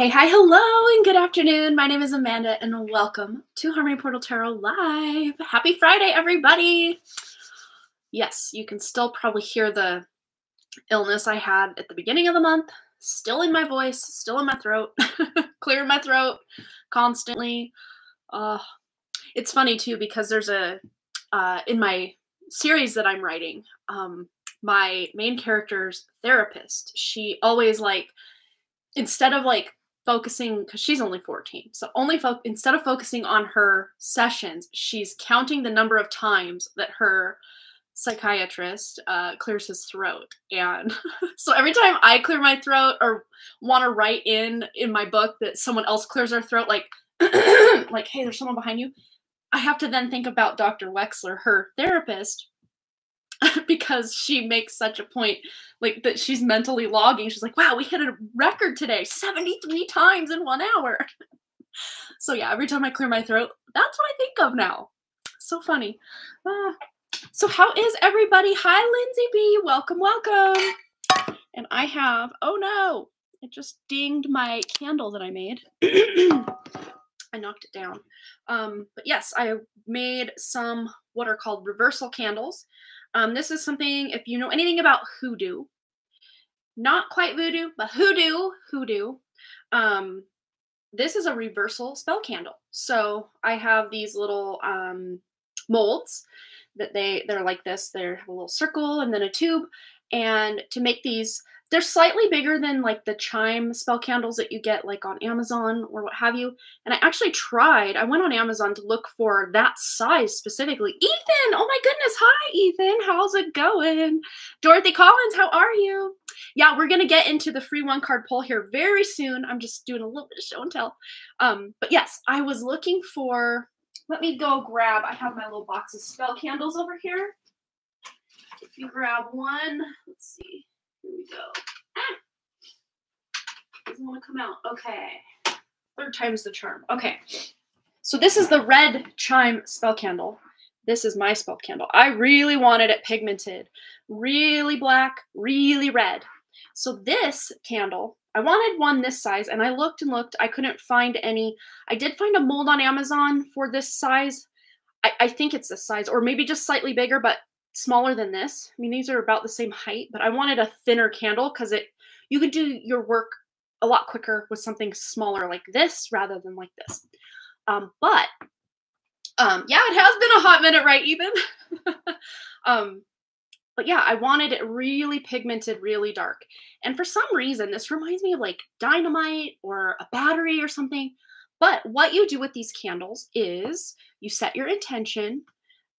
Hey, hi, hello, and good afternoon. My name is Amanda, and welcome to Harmony Portal Tarot Live. Happy Friday, everybody. Yes, you can still probably hear the illness I had at the beginning of the month. Still in my voice, still in my throat, clearing my throat constantly. It's funny, too, because there's a, in my series that I'm writing, my main character's therapist, she always, like, instead of, like, focusing, because she's only 14, so instead of focusing on her sessions, she's counting the number of times that her psychiatrist clears his throat. And so every time I clear my throat or want to write in my book that someone else clears their throat, like, like, hey, there's someone behind you, I have to then think about Dr. Wexler, her therapist, because she makes such a point, like, that she's mentally logging. She's like, wow, we hit a record today, 73 times in 1 hour. So yeah, every time I clear my throat, that's what I think of now. So funny. So how is everybody? Hi, Lindsay B. Welcome, welcome. And I have, oh no, it just dinged my candle that I made. I knocked it down. But yes, I made some what are called reversal candles. This is something, if you know anything about hoodoo, not quite voodoo, but hoodoo. This is a reversal spell candle. So I have these little molds that they're like this. They have a little circle and then a tube. And to make these, they're slightly bigger than like the chime spell candles that you get like on Amazon or what have you. And I actually tried, I went on Amazon to look for that size specifically. Ethan, oh my goodness. Hi, Ethan. How's it going? Dorothy Collins, how are you? Yeah, we're going to get into the free 1-card pull here very soon. I'm just doing a little bit of show and tell. But yes, I was looking for, let me go grab, I have my little box of spell candles over here. If you grab one, let's see. Here we go. Ah! Doesn't want to come out. Okay. Third time's the charm. Okay. So this is the red chime spell candle. This is my spell candle. I really wanted it pigmented. Really black, really red. So this candle, I wanted one this size, and I looked and looked. I couldn't find any. I did find a mold on Amazon for this size. I think it's this size, or maybe just slightly bigger, but smaller than this. I mean, these are about the same height, but I wanted a thinner candle because you could do your work a lot quicker with something smaller like this rather than like this. Yeah, it has been a hot minute, right, Ethan? But yeah, I wanted it really pigmented, really dark. And for some reason, this reminds me of like dynamite or a battery or something. But what you do with these candles is you set your intention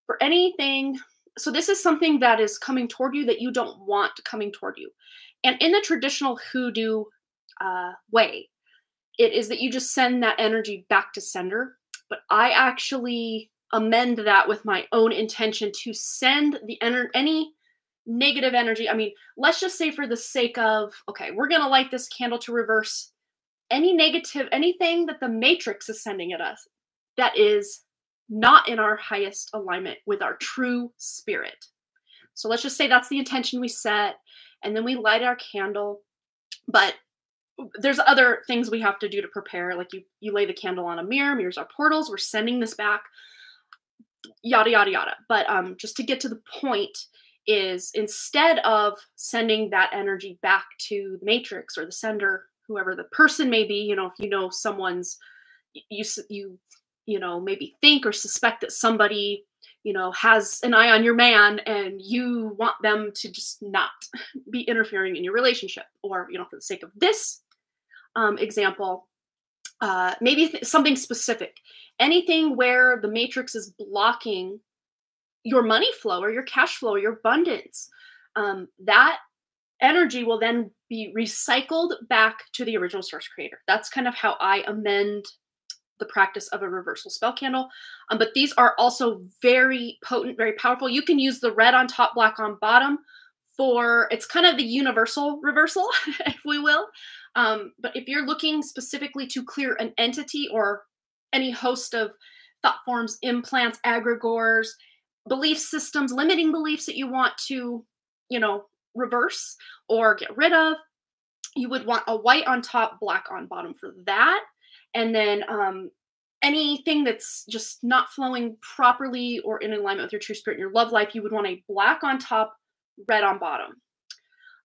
for anything. So this is something that is coming toward you that you don't want coming toward you. And in the traditional hoodoo way, it is that you just send that energy back to sender. But I actually amend that with my own intention to send the any negative energy. I mean, let's just say for the sake of, okay, we're going to light this candle to reverse any negative, anything that the matrix is sending at us that is not in our highest alignment with our true spirit. So let's just say that's the intention we set, and then we light our candle. But there's other things we have to do to prepare. Like you lay the candle on a mirror, mirrors are portals, we're sending this back, yada, yada, yada. But just to get to the point is instead of sending that energy back to the matrix or the sender, whoever the person may be, you know, if you know someone's, you know, maybe think or suspect that somebody, you know, has an eye on your man and you want them to just not be interfering in your relationship. Or, you know, for the sake of this example, maybe something specific, anything where the matrix is blocking your money flow or your cash flow, or your abundance, that energy will then be recycled back to the original source creator. That's kind of how I amend the practice of a reversal spell candle. But these are also very potent, very powerful. You can use the red on top, black on bottom for, it's kind of the universal reversal, if we will. But if you're looking specifically to clear an entity or any host of thought forms, implants, egregores, belief systems, limiting beliefs that you want to, you know, reverse or get rid of, you would want a white on top, black on bottom for that. And then anything that's just not flowing properly or in alignment with your true spirit in your love life, you would want a black on top, red on bottom.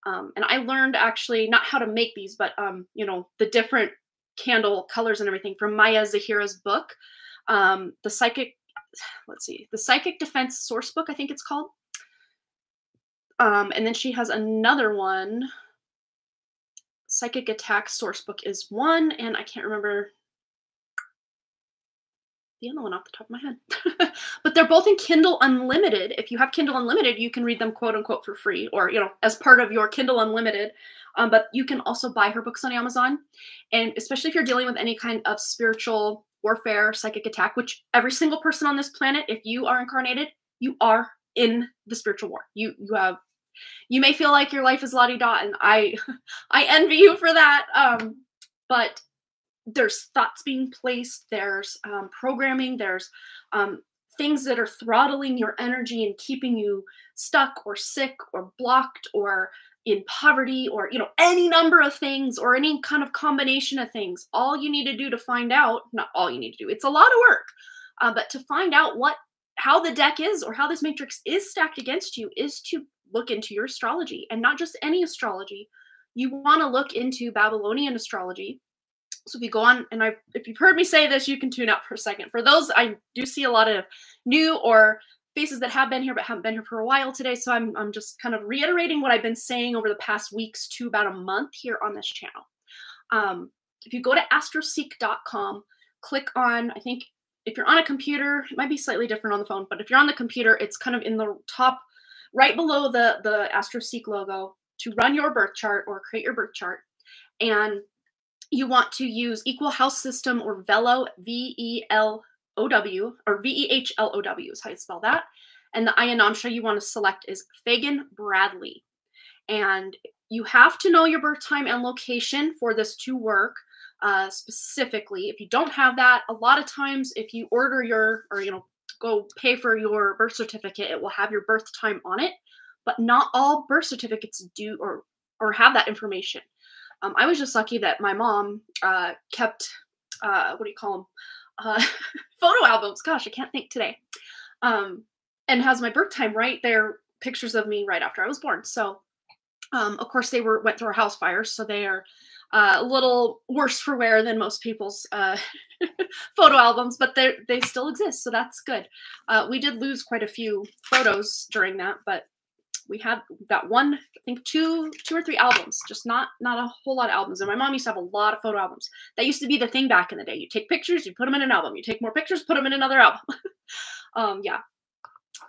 And I learned actually not how to make these, but you know, the different candle colors and everything from Maya Zahira's book, the Psychic Defense Sourcebook, I think it's called. And then she has another one. Psychic Attack Sourcebook is one, and I can't remember the other one off the top of my head. But they're both in Kindle Unlimited. If you have Kindle Unlimited, you can read them quote unquote for free, or, you know, as part of your Kindle Unlimited. But you can also buy her books on Amazon. And especially if you're dealing with any kind of spiritual warfare, psychic attack, which every single person on this planet, if you are incarnated, you are in the spiritual war. You may feel like your life is la-di-da, and I envy you for that. But there's thoughts being placed, there's programming, there's things that are throttling your energy and keeping you stuck or sick or blocked or in poverty, or, you know, any number of things, or any kind of combination of things. All you need to do to find out, not all you need to do, it's a lot of work, but to find out how the deck is, or how this matrix is stacked against you, is to look into your astrology, and not just any astrology. You want to look into Babylonian astrology. So if you go on, and if you've heard me say this, you can tune out for a second. For those, I do see a lot of new or faces that have been here, but haven't been here for a while today. So I'm just kind of reiterating what I've been saying over the past weeks to about a month here on this channel. If you go to astroseek.com, click on, I think if you're on a computer, it might be slightly different on the phone, but if you're on the computer, it's kind of in the top right below the AstroSeek logo, to run your birth chart or create your birth chart. And you want to use Equal House System or Velo, V-E-L-O-W, or V-E-H-L-O-W is how you spell that. And the Aya Namsha you want to select is Fagan Bradley. And you have to know your birth time and location for this to work specifically. If you don't have that, a lot of times if you order your, or, you know, go pay for your birth certificate, it will have your birth time on it, but not all birth certificates do or have that information. I was just lucky that my mom kept, what do you call them, photo albums, gosh, I can't think today, and has my birth time right there, pictures of me right after I was born. So, of course, they went through a house fire, so they are a little worse for wear than most people's photo albums, but they still exist, so that's good. We did lose quite a few photos during that, but we had that one, I think two or three albums, just not a whole lot of albums. And my mom used to have a lot of photo albums. That used to be the thing back in the day. You take pictures, you put them in an album. You take more pictures, put them in another album. Yeah.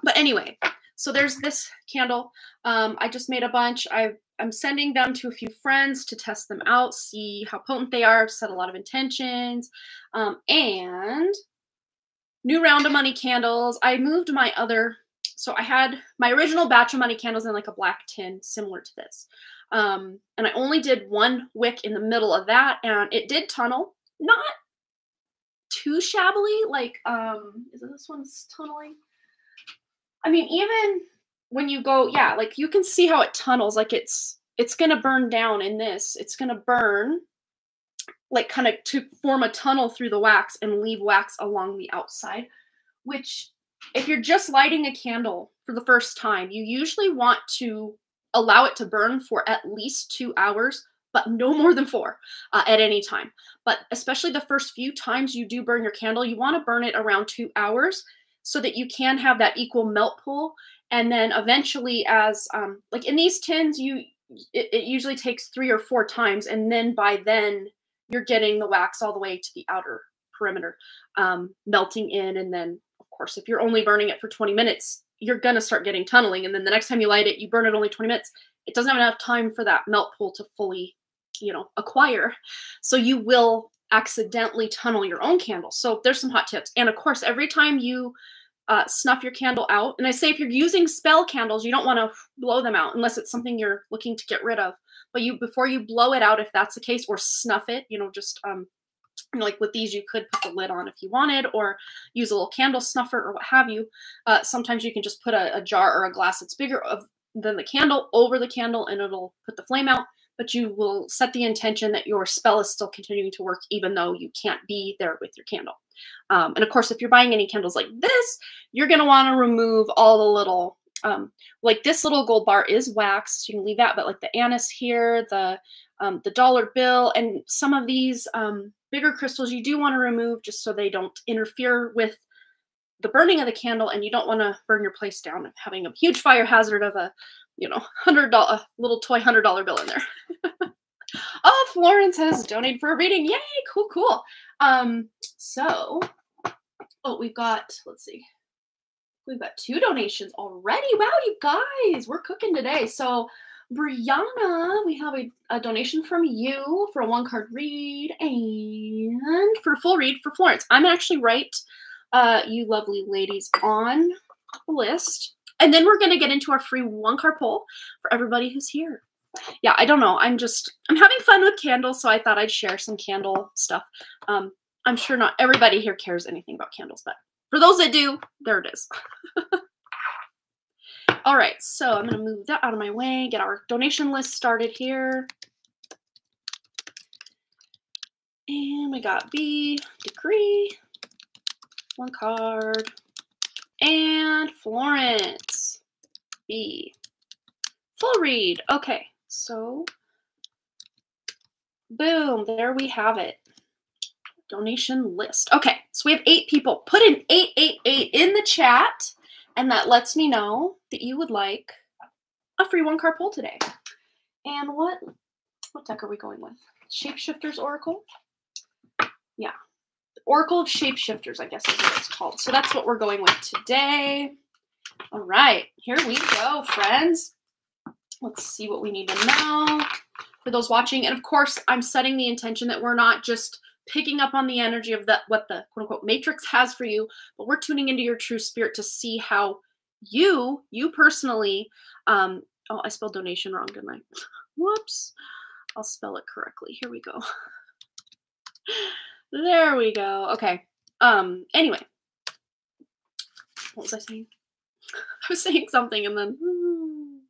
But anyway, so there's this candle. I just made a bunch. I'm sending them to a few friends to test them out, see how potent they are. I've set a lot of intentions. And new round of money candles. I moved my other... So I had my original batch of money candles in like a black tin similar to this. And I only did one wick in the middle of that, and it did tunnel, not too shabbily. Like, is it this one's tunneling? I mean, even when you go, yeah, like you can see how it tunnels. Like it's going to burn down in this. It's going to burn like kind of to form a tunnel through the wax and leave wax along the outside, which... If you're just lighting a candle for the first time, you usually want to allow it to burn for at least 2 hours, but no more than 4 at any time. But especially the first few times you do burn your candle, you want to burn it around 2 hours so that you can have that equal melt pull. And then eventually, as like in these tins, it usually takes 3 or 4 times. And then by then you're getting the wax all the way to the outer perimeter, melting in, and then course, if you're only burning it for 20 minutes, you're going to start getting tunneling. And then the next time you light it, you burn it only 20 minutes. It doesn't have enough time for that melt pool to fully, you know, acquire. So you will accidentally tunnel your own candle. So there's some hot tips. And of course, every time you snuff your candle out, and I say, if you're using spell candles, you don't want to blow them out unless it's something you're looking to get rid of. But before you blow it out, if that's the case, or snuff it, you know, just, like with these, you could put the lid on if you wanted, or use a little candle snuffer or what have you. Sometimes you can just put a jar or a glass that's bigger than the candle over the candle, and it'll put the flame out. but you will set the intention that your spell is still continuing to work even though you can't be there with your candle. And of course, if you're buying any candles like this, you're going to want to remove all the little, like this little gold bar is wax, so you can leave that, but like the anise here, the dollar bill, and some of these bigger crystals you do want to remove just so they don't interfere with the burning of the candle, and you don't want to burn your place down and having a huge fire hazard of a, you know, $100 little toy $100 bill in there. Oh, Florence has donated for a reading. Yay, cool, cool. So, oh, we've got, let's see. We've got 2 donations already. Wow, you guys, we're cooking today. So, Brianna, we have a donation from you for a 1-card read and for a full read for Florence. I'm actually right, you lovely ladies, on the list. And then we're going to get into our free 1-card poll for everybody who's here. Yeah, I don't know. I'm having fun with candles, so I thought I'd share some candle stuff. I'm sure not everybody here cares anything about candles, but for those that do, there it is. All right, so I'm going to move that out of my way, get our donation list started here. And we got B, Decree, 1 card, and Florence, B. Full read. Okay, so boom, there we have it. Donation list. Okay, so we have 8 people. Put in 888 in the chat, and that lets me know that you would like a free 1-card poll today. And what deck are we going with? Shapeshifters Oracle? Yeah. The Oracle of Shapeshifters, I guess is what it's called. So that's what we're going with today. All right, here we go, friends. Let's see what we need to know for those watching. And of course, I'm setting the intention that we're not just picking up on the energy of what the quote-unquote matrix has for you, but we're tuning into your true spirit to see how you personally, oh, I spelled donation wrong, didn't I? Whoops. I'll spell it correctly. Here we go. There we go. Okay. Anyway, what was I saying? I was saying something and then...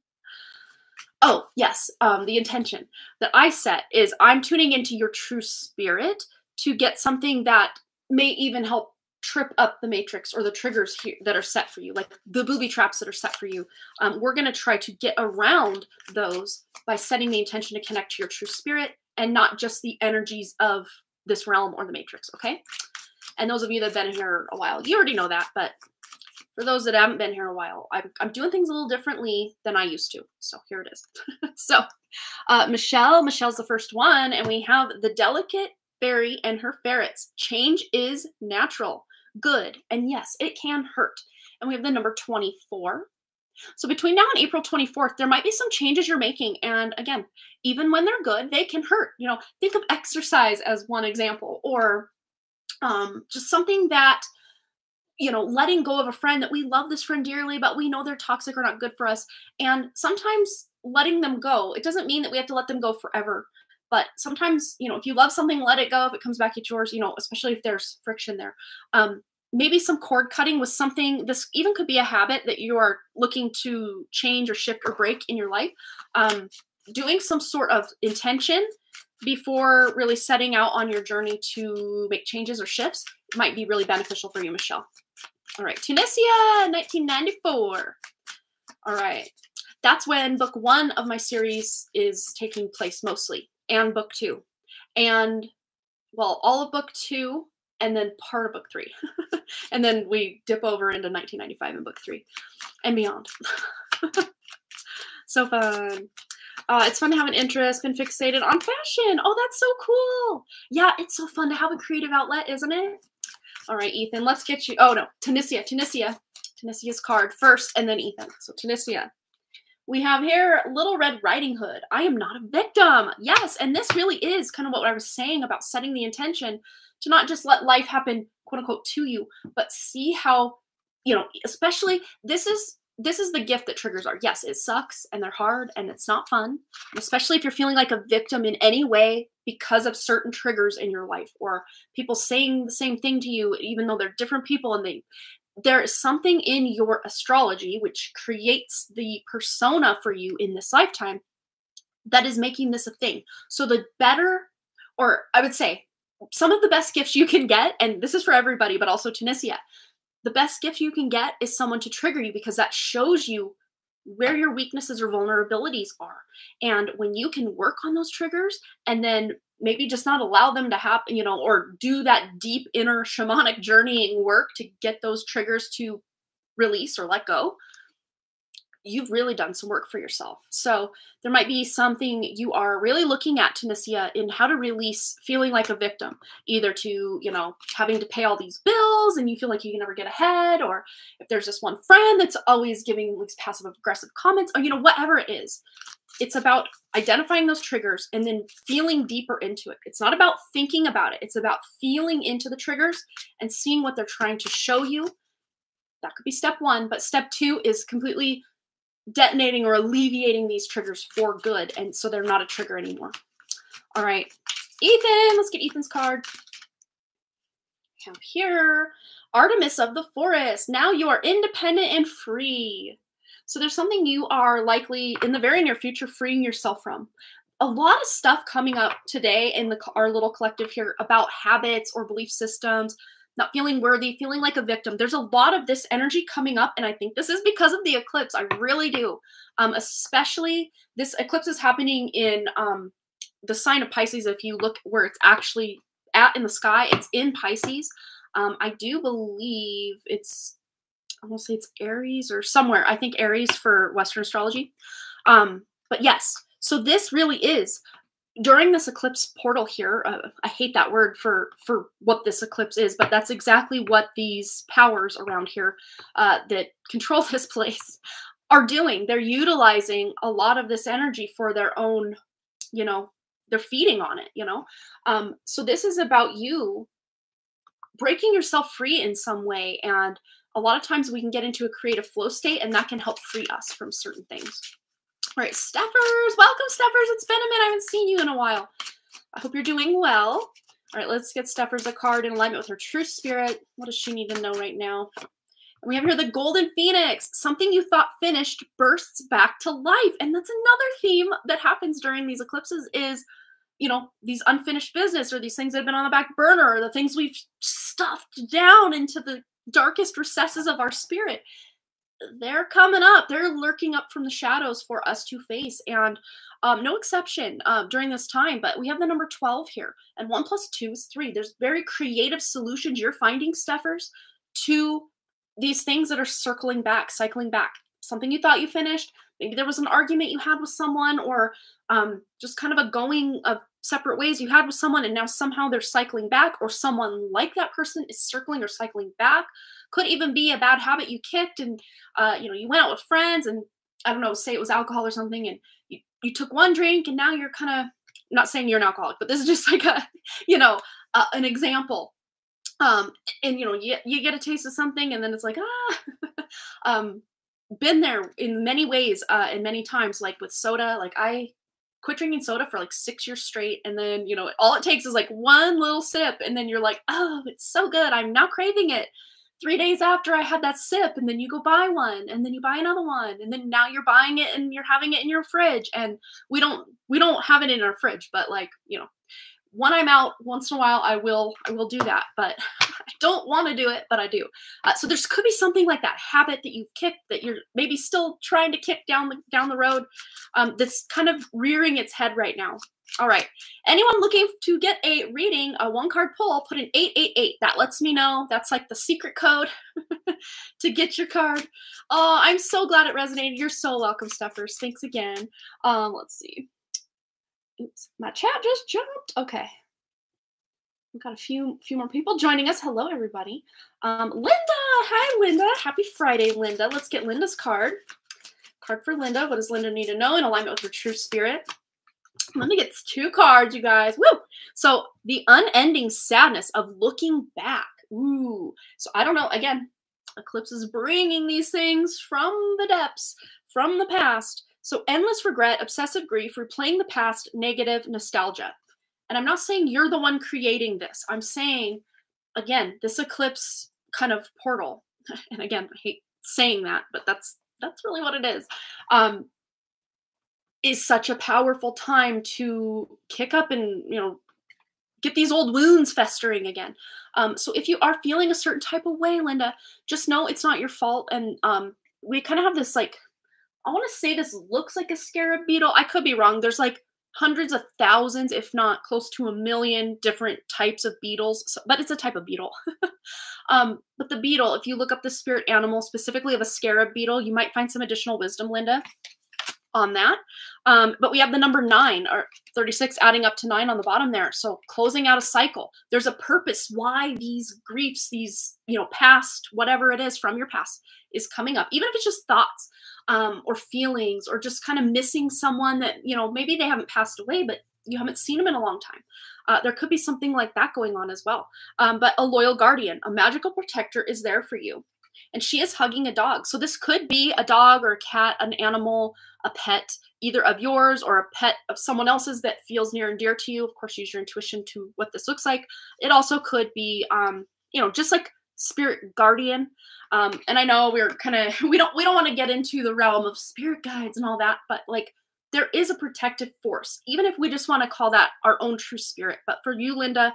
Oh, yes, the intention that I set is I'm tuning into your true spirit to get something that may even help trip up the matrix or the triggers here that are set for you, like the booby traps that are set for you. We're going to try to get around those by setting the intention to connect to your true spirit and not just the energies of this realm or the matrix, okay? And those of you that have been here a while, you already know that, but... for those that haven't been here a while, I'm doing things a little differently than I used to. So here it is. So Michelle's the first one. And we have the delicate fairy and her ferrets. Change is natural, good. And yes, it can hurt. And we have the number 24. So between now and April 24th, there might be some changes you're making. And again, even when they're good, they can hurt. You know, think of exercise as one example, or just something that, you know, letting go of a friend that we love this friend dearly, but we know they're toxic or not good for us. And sometimes letting them go, it doesn't mean that we have to let them go forever. But sometimes, you know, if you love something, let it go. If it comes back, it's yours, you know, especially if there's friction there. Maybe some cord cutting with something. This even could be a habit that you are looking to change or shift or break in your life. Doing some sort of intention before really setting out on your journey to make changes or shifts might be really beneficial for you, Michelle. All right, Tunisia, 1994. All right, that's when book 1 of my series is taking place mostly, and book 2. And, well, all of book 2, and then part of book 3. And then we dip over into 1995 and book 3 and beyond. So fun. It's fun to have an interest, been fixated on fashion. Oh, that's so cool. Yeah, it's so fun to have a creative outlet, isn't it? All right, Ethan, let's get you. Oh, no, Tunisia's card first, and then Ethan. So Tunisia. We have here Little Red Riding Hood. I am not a victim. Yes, and this really is kind of what I was saying about setting the intention to not just let life happen, quote unquote, to you, but see how, you know, especially this is the gift that triggers are. Yes, it sucks and they're hard and it's not fun, especially if you're feeling like a victim in any way because of certain triggers in your life or people saying the same thing to you, even though they're different people. And there is something in your astrology which creates the persona for you in this lifetime that is making this a thing. So the better, or I would say some of the best gifts you can get, and this is for everybody, but also Tunisia, the best gift you can get is someone to trigger you, because that shows you where your weaknesses or vulnerabilities are. And when you can work on those triggers and then maybe just not allow them to happen, you know, or do that deep inner shamanic journeying work to get those triggers to release or let go, you've really done some work for yourself. So there might be something you are really looking at, Tunisia, in how to release feeling like a victim, either to, you know, having to pay all these bills and you feel like you can never get ahead, or if there's this one friend that's always giving these passive aggressive comments, or, you know, whatever it is. It's about identifying those triggers and then feeling deeper into it. It's not about thinking about it. It's about feeling into the triggers and seeing what they're trying to show you. That could be step one, but step two is completely detonating or alleviating these triggers for good, and so they're not a trigger anymore. All right, Ethan, let's get Ethan's card. Down here, Artemis of the Forest. Now you are independent and free. So there's something you are likely in the very near future freeing yourself from. A lot of stuff coming up today in our little collective here about habits or belief systems, not feeling worthy, feeling like a victim. There's a lot of this energy coming up, and I think this is because of the eclipse. I really do. Especially this eclipse is happening in the sign of Pisces. If you look where it's actually at in the sky, it's in Pisces. I do believe it's, I won't say it's Aries or somewhere. I think Aries for Western astrology. But yes, so this really is during this eclipse portal here. I hate that word for what this eclipse is, but that's exactly what these powers around here that control this place are doing. They're utilizing a lot of this energy for their own, you know, they're feeding on it, you know. So this is about you breaking yourself free in some way. And a lot of times we can get into a creative flow state, and that can help free us from certain things. All right, Steffers. Welcome, Steffers. It's been a minute. I haven't seen you in a while. I hope you're doing well. All right, let's get Steffers a card in alignment with her true spirit. What does she need to know right now? And we have here the Golden Phoenix. Something you thought finished bursts back to life. And that's another theme that happens during these eclipses is, you know, these unfinished business or these things that have been on the back burner or the things we've stuffed down into the darkest recesses of our spirit. They're coming up. They're lurking up from the shadows for us to face, and no exception during this time. But we have the number 12 here, and 1 + 2 is 3. There's very creative solutions you're finding, Steffers, to these things that are circling back, cycling back. Something you thought you finished. Maybe there was an argument you had with someone, or just kind of a going of separate ways you had with someone, and now somehow they're cycling back, or someone like that person is circling or cycling back. Could even be a bad habit you kicked, and you know, you went out with friends, and I don't know, say it was alcohol or something, and you took one drink, and now you're kind of, I'm not saying you're an alcoholic, but this is just like a, you know, an example. And you know, you get a taste of something, and then it's like, ah. Been there in many ways and many times, like with soda. Like I quit drinking soda for like 6 years straight, and then, you know, all it takes is like one little sip, and then you're like, oh, it's so good, I'm now craving it. 3 days after I had that sip, and then you go buy one, and then you buy another one, and then now you're buying it and you're having it in your fridge. And we don't have it in our fridge, but like, you know, when I'm out once in a while, I will do that, but I don't want to do it, but I do. So there could be something like that habit that you've kicked, that you're maybe still trying to kick down the road, that's kind of rearing its head right now. All right. Anyone looking to get a reading, a one-card pull, put in 888. That lets me know. That's like the secret code to get your card. Oh, I'm so glad it resonated. You're so welcome, Steffers. Thanks again. Let's see. Oops, my chat just jumped. Okay. We've got a few more people joining us. Hello, everybody. Linda. Hi, Linda. Happy Friday, Linda. Let's get Linda's card. Card for Linda. What does Linda need to know in alignment with her true spirit? Linda gets two cards, you guys. Woo! So the unending sadness of looking back. Ooh. So I don't know. Again, eclipse is bringing these things from the depths, from the past. So endless regret, obsessive grief, replaying the past, negative nostalgia. And I'm not saying you're the one creating this. I'm saying, again, this eclipse kind of portal. And again, I hate saying that, but that's really what it is. is such a powerful time to kick up and, you know, get these old wounds festering again. So if you are feeling a certain type of way, Linda, just know it's not your fault. And we kind of have this, like, I want to say this looks like a scarab beetle. I could be wrong. There's like hundreds of thousands, if not close to 1 million different types of beetles, so, but it's a type of beetle. But the beetle, if you look up the spirit animal specifically of a scarab beetle, you might find some additional wisdom, Linda, on that. But we have the number 9 or 36 adding up to 9 on the bottom there. So closing out a cycle, there's a purpose why these griefs, these, you know, past, whatever it is from your past is coming up. Even if it's just thoughts or feelings or just kind of missing someone that, you know, maybe they haven't passed away, but you haven't seen them in a long time. There could be something like that going on as well. But a loyal guardian, a magical protector is there for you. And she is hugging a dog. So this could be a dog or a cat, an animal, a pet, either of yours or a pet of someone else's that feels near and dear to you. Of course, use your intuition to what this looks like. It also could be, you know, just like spirit guardian. And I know we're kind of, we don't want to get into the realm of spirit guides and all that, but like there is a protective force, even if we just want to call that our own true spirit. But for you, Linda,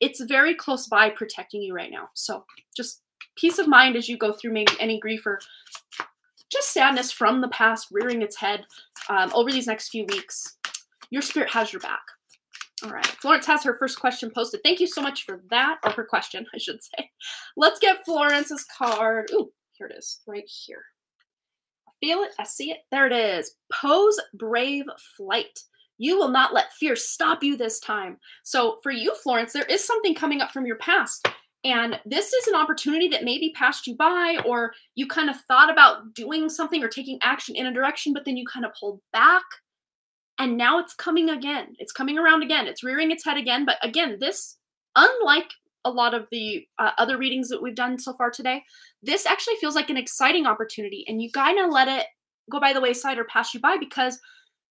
it's very close by protecting you right now. So just peace of mind as you go through maybe any grief or just sadness from the past rearing its head over these next few weeks. Your spirit has your back. All right. Florence has her first question posted. Thank you so much for that, or her question, I should say. Let's get Florence's card. Ooh, here it is right here. I feel it. I see it. There it is. Pose brave flight. You will not let fear stop you this time. So for you, Florence, there is something coming up from your past. And this is an opportunity that maybe passed you by, or you kind of thought about doing something or taking action in a direction, but then you kind of pulled back and now it's coming again. It's coming around again. It's rearing its head again. But again, this, unlike a lot of the other readings that we've done so far today, this actually feels like an exciting opportunity and you kind of let it go by the wayside or pass you by because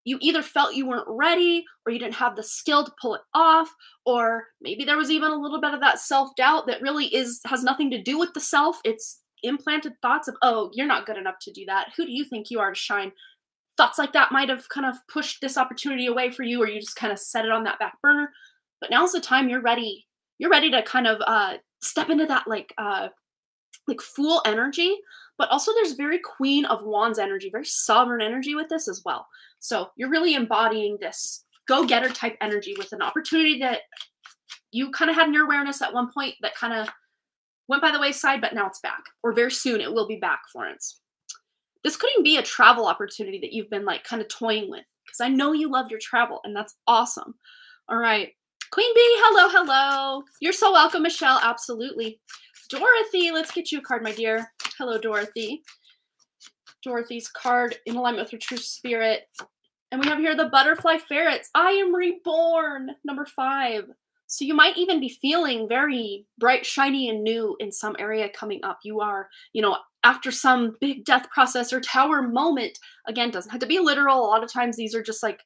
you either felt you weren't ready or you didn't have the skill to pull it off, or maybe there was even a little bit of that self-doubt that really has nothing to do with the self. It's implanted thoughts of, oh, you're not good enough to do that. Who do you think you are to shine? Thoughts like that might have kind of pushed this opportunity away for you, or you just kind of set it on that back burner. But now's the time you're ready. You're ready to kind of step into that like fool energy. But also there's very Queen of Wands energy, very sovereign energy with this as well. So you're really embodying this go-getter type energy with an opportunity that you kind of had in your awareness at one point that kind of went by the wayside, but now it's back, or very soon it will be back, Florence. This could even be a travel opportunity that you've been like kind of toying with, because I know you love your travel and that's awesome. All right. Queen Bee, hello, hello. You're so welcome, Michelle. Absolutely. Dorothy, let's get you a card, my dear. Hello, Dorothy. Dorothy's card, in alignment with her true spirit. And we have here the butterfly ferrets. I am reborn, number 5. So you might even be feeling very bright, shiny, and new in some area coming up. You are, you know, after some big death process or tower moment. Again, doesn't have to be literal. A lot of times these are just like,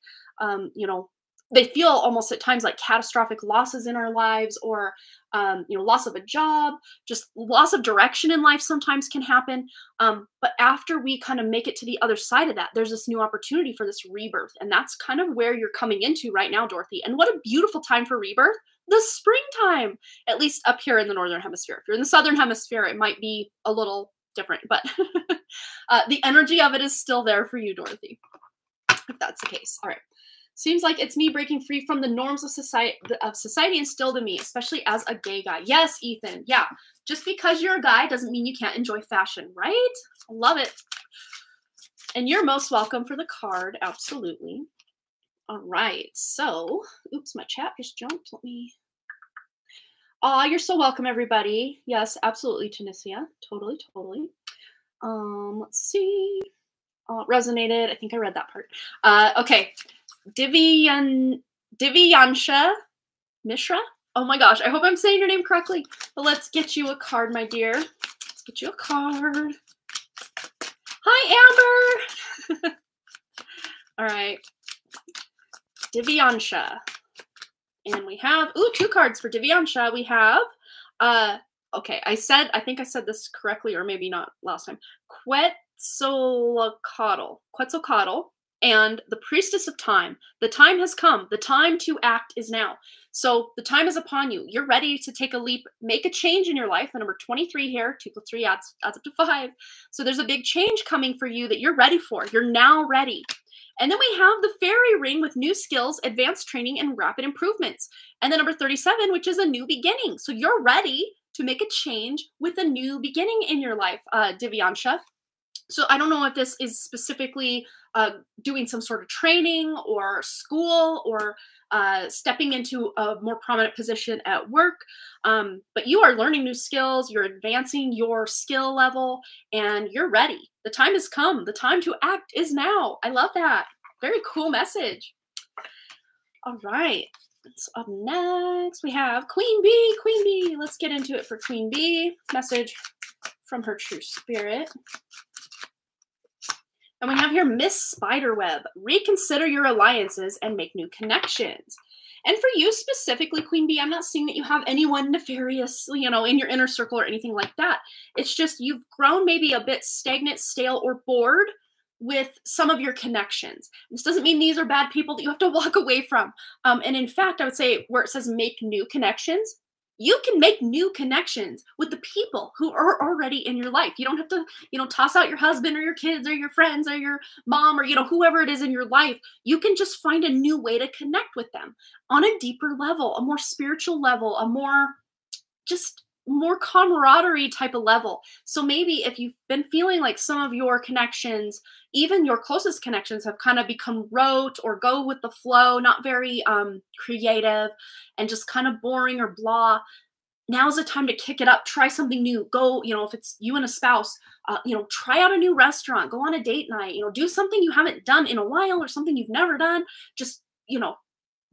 you know, they feel almost at times like catastrophic losses in our lives, or, you know, loss of a job, just loss of direction in life sometimes can happen. But after we kind of make it to the other side of that, there's this new opportunity for this rebirth. And that's kind of where you're coming into right now, Dorothy. And what a beautiful time for rebirth, the springtime, at least up here in the Northern Hemisphere. If you're in the Southern Hemisphere, it might be a little different, but the energy of it is still there for you, Dorothy, if that's the case. All right. Seems like it's me breaking free from the norms of society instilled in me, especially as a gay guy. Yes, Ethan. Yeah. Just because you're a guy doesn't mean you can't enjoy fashion, right? I love it. And you're most welcome for the card. Absolutely. All right. So, oops, my chat just jumped. Let me. Aw, you're so welcome, everybody. Yes, absolutely, Tunisia. Totally, totally. Let's see. Oh, it resonated. I think I read that part. Okay. Divyansha Mishra. Oh my gosh, I hope I'm saying your name correctly. But let's get you a card, my dear. Let's get you a card. Hi, Amber. All right. Divyansha. And we have, ooh, 2 cards for Divyansha. We have, okay, I think I said this correctly, or maybe not last time. Quetzalcoatl. and the Priestess of Time. The time has come. The time to act is now. So the time is upon you. You're ready to take a leap, make a change in your life. The number 23 here, 2 plus 3 adds up to 5. So there's a big change coming for you that you're ready for. You're now ready. And then we have the Fairy Ring with new skills, advanced training, and rapid improvements. And then number 37, which is a new beginning. So you're ready to make a change with a new beginning in your life, Divyansha. So I don't know if this is specifically doing some sort of training or school or stepping into a more prominent position at work. But you are learning new skills, you're advancing your skill level, and you're ready. The time has come. The time to act is now. I love that. Very cool message. All right. So up next, we have Queen Bee. Queen Bee. Let's get into it for Queen Bee. Message from her true spirit. And we have here Miss Spiderweb. Reconsider your alliances and make new connections. And for you specifically, Queen Bee, I'm not seeing that you have anyone nefarious, you know, in your inner circle or anything like that. It's just you've grown maybe a bit stagnant, stale, or bored with some of your connections. This doesn't mean these are bad people that you have to walk away from. And in fact, I would say where it says make new connections, you can make new connections with the people who are already in your life. You don't have to, you know, toss out your husband or your kids or your friends or your mom or, you know, whoever it is in your life. You can just find a new way to connect with them on a deeper level, a more spiritual level, a more just more camaraderie type of level. So maybe if you've been feeling like some of your connections, even your closest connections, have kind of become rote or go with the flow, not very creative and just kind of boring or blah, now's the time to kick it up. Try something new. Go, you know, if it's you and a spouse, you know, try out a new restaurant, go on a date night, you know, do something you haven't done in a while or something you've never done. Just, you know,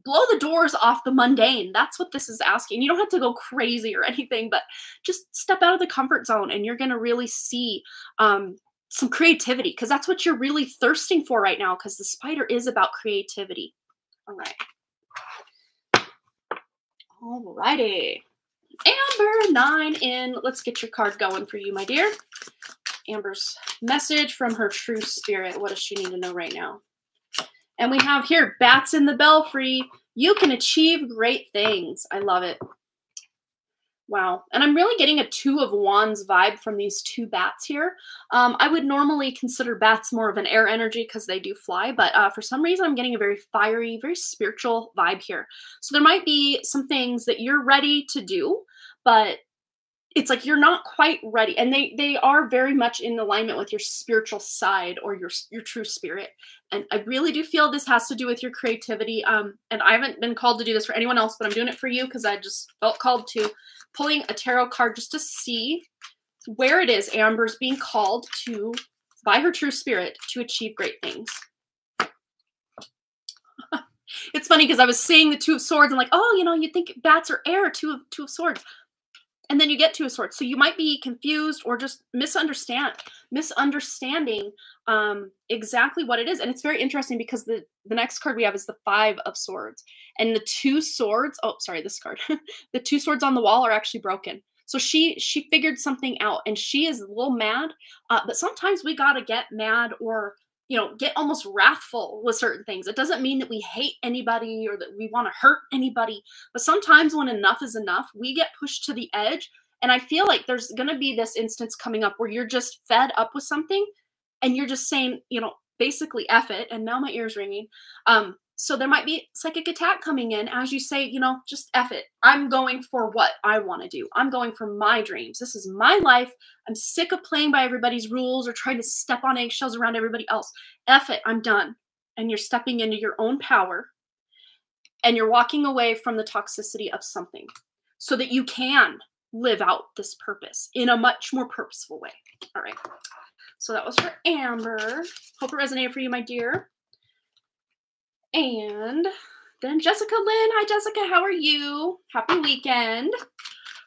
blow the doors off the mundane. That's what this is asking. You don't have to go crazy or anything, but just step out of the comfort zone and you're going to really see some creativity, because that's what you're really thirsting for right now, because the spider is about creativity. All right. All righty. Amber, 9 in. Let's get your card going for you, my dear. Amber's message from her true spirit. What does she need to know right now? And we have here, Bats in the Belfry. You can achieve great things. I love it. Wow. And I'm really getting a 2 of Wands vibe from these 2 bats here. I would normally consider bats more of an air energy because they do fly, but for some reason I'm getting a very fiery, very spiritual vibe here. So there might be some things that you're ready to do, but it's like you're not quite ready. And they are very much in alignment with your spiritual side or your true spirit. And I really do feel this has to do with your creativity. And I haven't been called to do this for anyone else, but I'm doing it for you because I just felt called to, pulling a tarot card just to see where it is Amber's being called to, by her true spirit, to achieve great things. It's funny because I was seeing the 2 of Swords and like, oh, you know, you think bats are air, two of swords. And then you get 2 of Swords. So you might be confused or just misunderstanding exactly what it is. And it's very interesting because the next card we have is the 5 of Swords. And the 2 swords, oh, sorry, this card. The 2 swords on the wall are actually broken. So she figured something out and she is a little mad. But sometimes we got to get mad or, you know, get almost wrathful with certain things. It doesn't mean that we hate anybody or that we want to hurt anybody. But sometimes when enough is enough, we get pushed to the edge. And I feel like there's going to be this instance coming up where you're just fed up with something and you're just saying, you know, basically F it. And now my ear's ringing. So there might be psychic attack coming in as you say, you know, just F it. I'm going for what I want to do. I'm going for my dreams. This is my life. I'm sick of playing by everybody's rules or trying to step on eggshells around everybody else. F it. I'm done. And you're stepping into your own power and you're walking away from the toxicity of something so that you can live out this purpose in a much more purposeful way. All right. So that was for Amber. Hope it resonated for you, my dear. And then Jessica Lynn. Hi, Jessica. How are you? Happy weekend,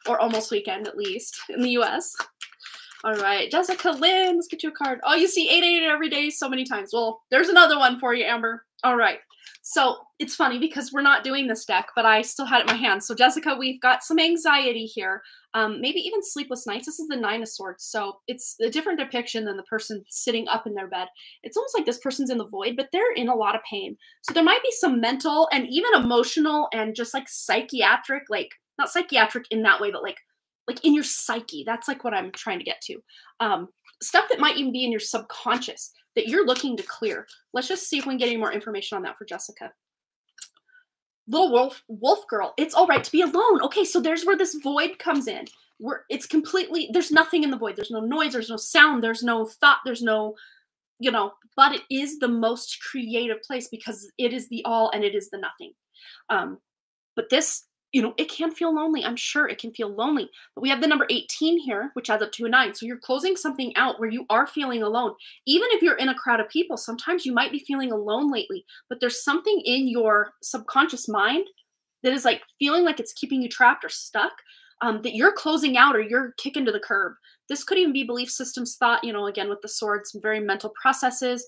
or almost weekend, at least, in the U.S. All right, Jessica Lynn, let's get you a card. Oh, you see 888 every day so many times. Well, there's another one for you, Amber. All right. So it's funny because we're not doing this deck, but I still had it in my hand. So Jessica, we've got some anxiety here. Maybe even sleepless nights. This is the Nine of Swords. So it's a different depiction than the person sitting up in their bed. It's almost like this person's in the void, but they're in a lot of pain. So there might be some mental and even emotional and just like psychiatric, like not psychiatric in that way, but like in your psyche. That's like what I'm trying to get to. Stuff that might even be in your subconscious that you're looking to clear. Let's just see if we can get any more information on that for Jessica. Little wolf girl, it's all right to be alone. Okay, so there's where this void comes in. It's completely, there's nothing in the void. There's no noise, there's no sound, there's no thought, there's no, you know, but it is the most creative place because it is the all and it is the nothing. But this, you know, it can feel lonely. I'm sure it can feel lonely. But we have the number 18 here, which adds up to a 9. So you're closing something out where you are feeling alone. Even if you're in a crowd of people, sometimes you might be feeling alone lately. But there's something in your subconscious mind that is like feeling like it's keeping you trapped or stuck, that you're closing out or you're kicking to the curb. This could even be belief systems, thought, you know, again, with the swords, very mental processes.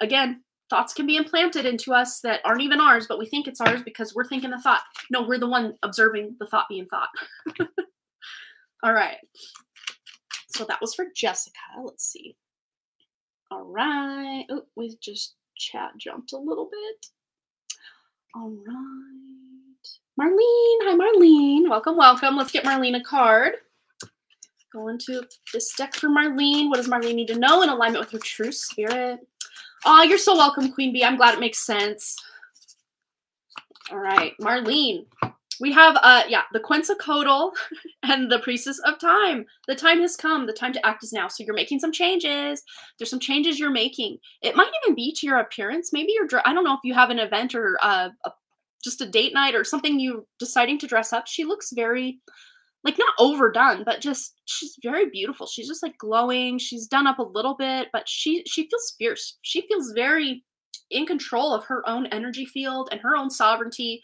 Again, thoughts can be implanted into us that aren't even ours, but we think it's ours because we're thinking the thought. No, we're the one observing the thought being thought. All right. So that was for Jessica. Let's see. All right. Oh, we just chat jumped a little bit. All right. Marlene. Hi, Marlene. Welcome, welcome. Let's get Marlene a card. Go into this deck for Marlene. What does Marlene need to know in alignment with her true spirit? Oh, you're so welcome, Queen Bee. I'm glad it makes sense. All right, Marlene. We have, the Quetzalcoatl and the Priestess of Time. The time has come. The time to act is now. So you're making some changes. There's some changes you're making. It might even be to your appearance. Maybe you're, I don't know if you have an event or just a date night or something, you're deciding to dress up. She looks very, like not overdone, but just, she's very beautiful. She's just like glowing. She's done up a little bit, but she feels fierce. She feels very in control of her own energy field and her own sovereignty.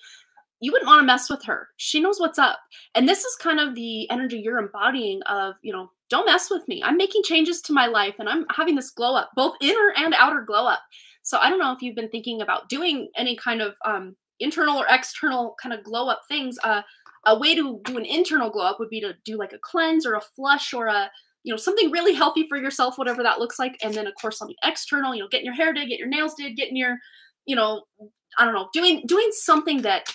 You wouldn't want to mess with her. She knows what's up. And this is kind of the energy you're embodying of, you know, don't mess with me. I'm making changes to my life and I'm having this glow up, both inner and outer glow up. So I don't know if you've been thinking about doing any kind of internal or external kind of glow up things. A way to do an internal glow up would be to do like a cleanse or a flush or a, you know, something really healthy for yourself, whatever that looks like. And then of course on the external, you know, getting your hair did, get your nails did, getting your, you know, I don't know, doing something that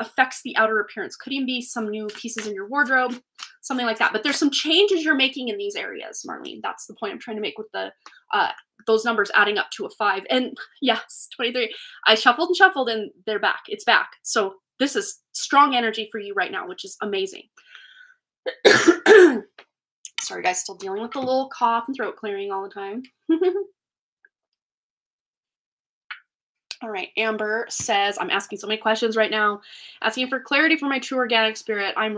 affects the outer appearance. Could even be some new pieces in your wardrobe, something like that. But there's some changes you're making in these areas, Marlene. That's the point I'm trying to make with the, those numbers adding up to a 5. And yes, 23, I shuffled and shuffled and they're back. It's back. So this is strong energy for you right now, which is amazing. Sorry, guys, still dealing with the little cough and throat clearing all the time. All right, Amber says, I'm asking so many questions right now, asking for clarity for my true organic spirit. I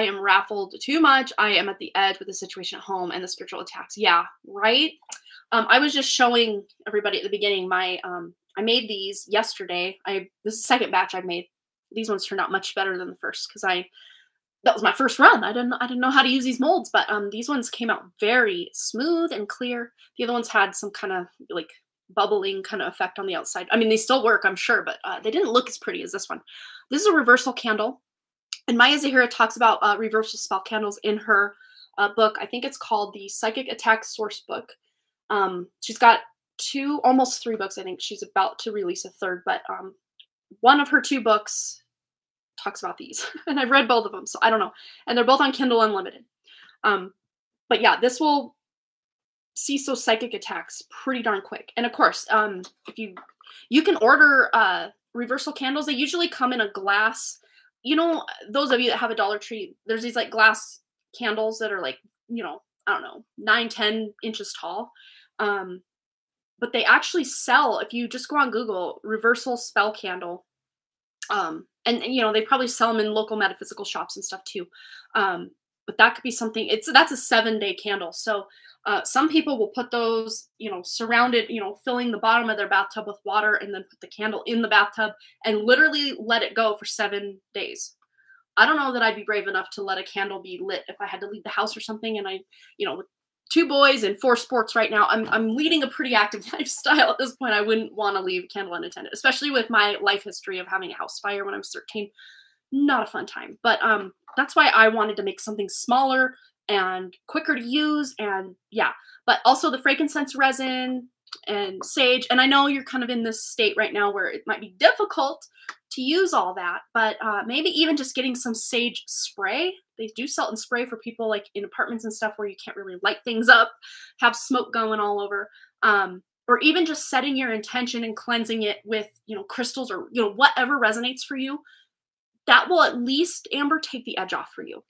am raffled too much. I am at the edge with the situation at home and the spiritual attacks. Yeah, right? I was just showing everybody at the beginning my I made these yesterday. This is the second batch I've made. These ones turned out much better than the first because that was my first run. I didn't know how to use these molds, but these ones came out very smooth and clear. The other ones had some kind of like bubbling kind of effect on the outside. I mean, they still work, I'm sure, but they didn't look as pretty as this one. This is a reversal candle, and Maya Zahira talks about reversal spell candles in her book. I think it's called the Psychic Attack Sourcebook. She's got two, almost three books. I think she's about to release a third, but one of her two books talks about these, and I've read both of them, so I don't know. And they're both on Kindle Unlimited. But yeah, this will cease those psychic attacks pretty darn quick. And of course, if you can order reversal candles. They usually come in a glass. You know, those of you that have a Dollar Tree, there's these like glass candles that are like, you know, I don't know, 9-10 inches tall. But they actually sell, if you just go on Google, reversal spell candle. And you know, they probably sell them in local metaphysical shops and stuff too. But that could be something, that's a 7-day candle. So some people will put those, you know, surrounded, you know, filling the bottom of their bathtub with water and then put the candle in the bathtub and literally let it go for 7 days. I don't know that I'd be brave enough to let a candle be lit if I had to leave the house or something. And I, you know, two boys and four sports right now. I'm leading a pretty active lifestyle at this point. I wouldn't want to leave Kindle unattended, especially with my life history of having a house fire when I was 13. Not a fun time, but that's why I wanted to make something smaller and quicker to use, and yeah. But also the frankincense resin and sage. And I know you're kind of in this state right now where it might be difficult to use all that, but maybe even just getting some sage spray. They do sell it in spray for people like in apartments and stuff where you can't really light things up, have smoke going all over. Or even just setting your intention and cleansing it with, you know, crystals or, you know, whatever resonates for you. That will at least, Amber, take the edge off for you.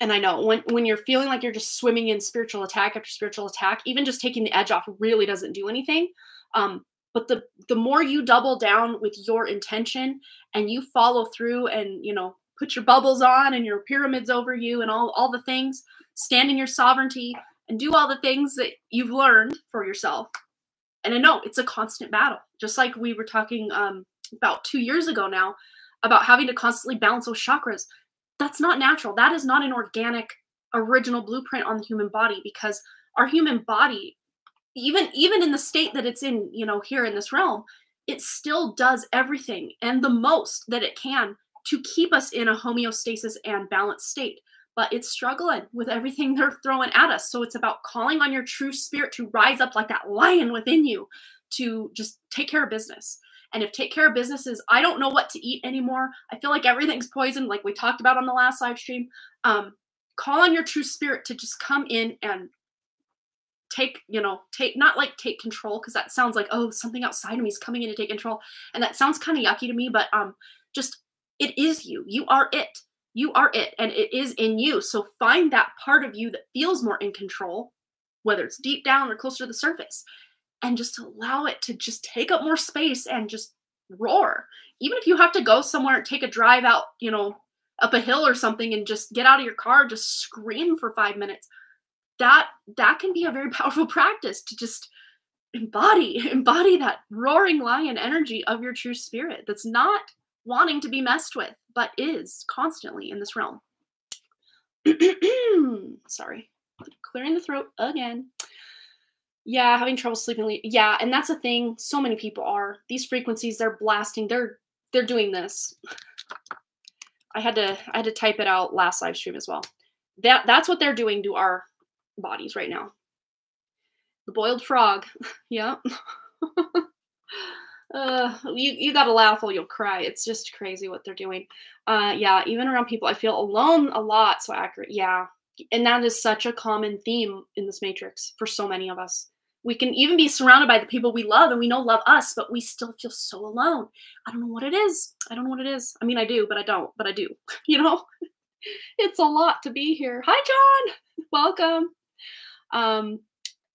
And I know when you're feeling like you're just swimming in spiritual attack after spiritual attack, even just taking the edge off really doesn't do anything. But the more you double down with your intention and you follow through and, you know, put your bubbles on and your pyramids over you and all the things, stand in your sovereignty and do all the things that you've learned for yourself. And I know it's a constant battle, just like we were talking about 2 years ago now, about having to constantly balance those chakras. That's not natural. That is not an organic, original blueprint on the human body, because our human body, even in the state that it's in, you know, here in this realm, it still does everything and the most that it can to keep us in a homeostasis and balanced state. But it's struggling with everything they're throwing at us. So it's about calling on your true spirit to rise up like that lion within you to just take care of business. And if take care of business is, I don't know what to eat anymore, I feel like everything's poisoned, like we talked about on the last live stream, call on your true spirit to just come in and take, you know, not like take control, because that sounds like, oh, something outside of me is coming in to take control. And that sounds kind of yucky to me, but just, it is you. You are it. You are it. And it is in you. So find that part of you that feels more in control, whether it's deep down or closer to the surface, and just allow it to just take up more space and just roar. Even if you have to go somewhere and take a drive out, you know, up a hill or something and just get out of your car, just scream for 5 minutes. That can be a very powerful practice to just embody that roaring lion energy of your true spirit that's not wanting to be messed with, but is constantly in this realm. Sorry, clearing the throat again. Yeah, having trouble sleeping late. Yeah, and that's a thing. So many people are. These frequencies, they're blasting. They're doing this. I had to type it out last live stream as well. That's what they're doing to our bodies right now. The boiled frog. Yeah. You gotta laugh or you'll cry. It's just crazy what they're doing. Yeah, even around people, I feel alone a lot. So accurate. Yeah. And that is such a common theme in this matrix for so many of us. We can even be surrounded by the people we love and we know love us, but we still feel so alone. I don't know what it is. I don't know what it is. I mean, I do, but I don't, but I do, you know, it's a lot to be here. Hi, John. Welcome.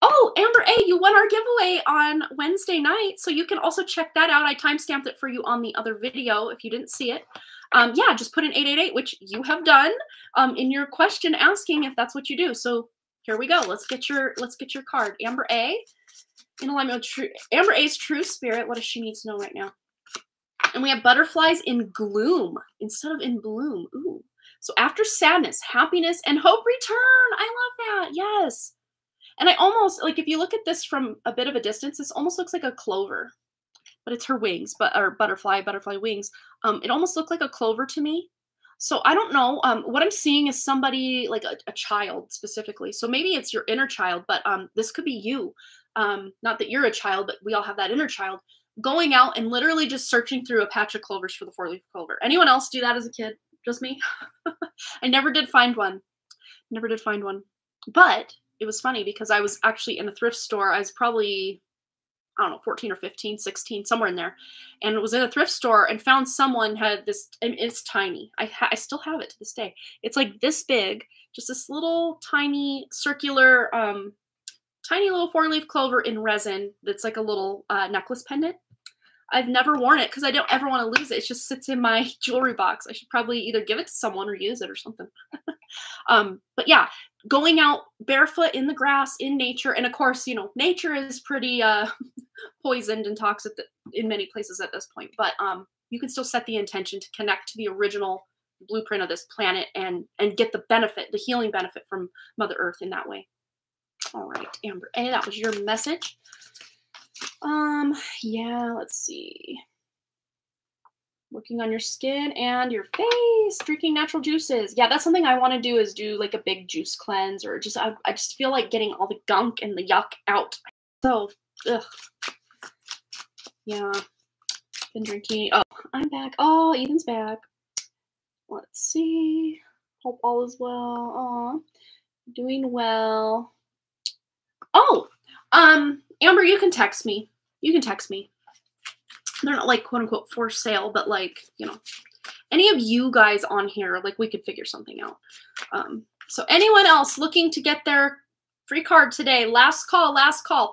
Oh, Amber A, you won our giveaway on Wednesday night. So you can also check that out. I timestamped it for you on the other video if you didn't see it. Yeah, just put in 888, which you have done in your question asking if that's what you do. So here we go. Let's get your card. Amber A, in alignment with Amber A's true spirit. What does she need to know right now? And we have butterflies in gloom instead of in bloom. Ooh. So after sadness, happiness and hope return. I love that. Yes. And I almost, like, if you look at this from a bit of a distance, this almost looks like a clover, but it's her wings, or butterfly wings. It almost looked like a clover to me. So I don't know. What I'm seeing is somebody, like a child specifically. So maybe it's your inner child, but this could be you. Not that you're a child, but we all have that inner child going out and literally just searching through a patch of clovers for the four-leaf clover. Anyone else do that as a kid? Just me? I never did find one. Never did find one. But it was funny because I was actually in a thrift store. I was probably, I don't know, 14 or 15, 16, somewhere in there. And it was in a thrift store and found someone had this, and it's tiny. I still have it to this day. It's like this big, just this little tiny circular, tiny little four-leaf clover in resin that's like a little necklace pendant. I've never worn it because I don't ever want to lose it. It just sits in my jewelry box. I should probably either give it to someone or use it or something. But yeah, going out barefoot in the grass, in nature. And of course, you know, nature is pretty poisoned and toxic in many places at this point. But you can still set the intention to connect to the original blueprint of this planet and get the benefit, the healing benefit from Mother Earth in that way. All right, Amber, and that was your message. Yeah, let's see. Working on your skin and your face, drinking natural juices. Yeah, that's something I want to do, is do like a big juice cleanse, or just, I just feel like getting all the gunk and the yuck out. So, ugh. Yeah, been drinking. Oh, I'm back. Oh, Ethan's back. Let's see. Hope all is well. Aw, doing well. Oh, Amber, you can text me. You can text me. They're not like quote unquote for sale, but like, you know, any of you guys on here, like we could figure something out. So anyone else looking to get their free card today, last call,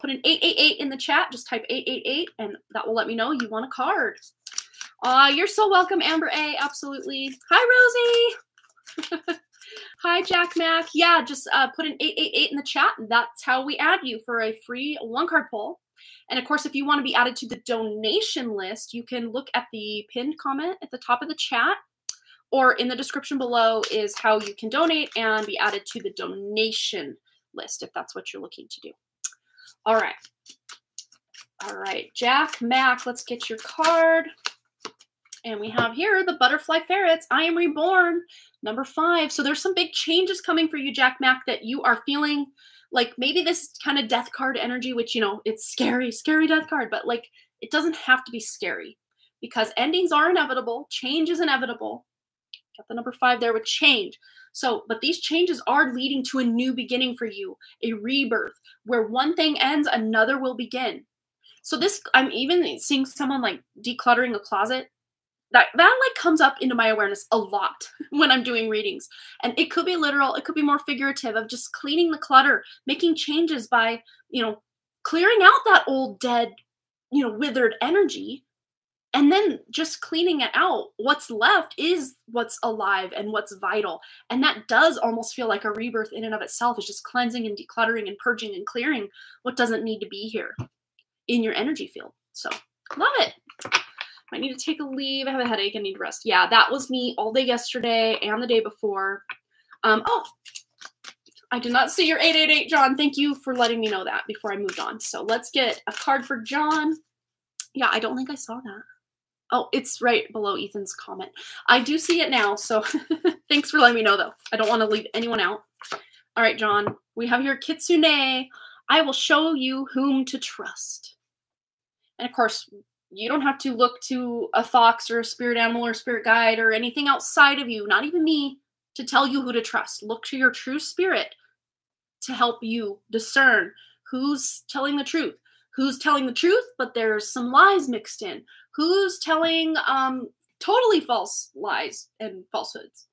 put an 888 in the chat, just type 888 and that will let me know you want a card. You're so welcome, Amber A. Absolutely. Hi, Rosie. Hi, Jack Mac. Yeah, just put an 888 in the chat. And that's how we add you for a free one-card poll. And of course, if you want to be added to the donation list, you can look at the pinned comment at the top of the chat, or in the description below is how you can donate and be added to the donation list if that's what you're looking to do. All right. All right, Jack Mac, let's get your card. And we have here the Butterfly Ferrets, I Am Reborn, number 5. So there's some big changes coming for you, Jack Mac, that you are feeling like maybe this kind of death card energy, which, you know, it's scary, scary death card, but like it doesn't have to be scary because endings are inevitable. Change is inevitable. Got the number 5 there with change. So, but these changes are leading to a new beginning for you, a rebirth where one thing ends, another will begin. So this, I'm even seeing someone like decluttering a closet. That like comes up into my awareness a lot when I'm doing readings, and it could be literal. It could be more figurative of just cleaning the clutter, making changes by, you know, clearing out that old dead, you know, withered energy, and then just cleaning it out. What's left is what's alive and what's vital. And that does almost feel like a rebirth in and of itself, is just cleansing and decluttering and purging and clearing what doesn't need to be here in your energy field. So love it. I need to take a leave. I have a headache. I need rest. Yeah, that was me all day yesterday and the day before. Oh, I did not see your 888, John. Thank you for letting me know that before I moved on. So let's get a card for John. Yeah, I don't think I saw that. Oh, it's right below Ethan's comment. I do see it now. So thanks for letting me know, though. I don't want to leave anyone out. All right, John, we have your Kitsune. I will show you whom to trust. And of course, you don't have to look to a fox or a spirit animal or spirit guide or anything outside of you, not even me, to tell you who to trust. Look to your true spirit to help you discern who's telling the truth. Who's telling the truth, but there's some lies mixed in. Who's telling totally false lies and falsehoods.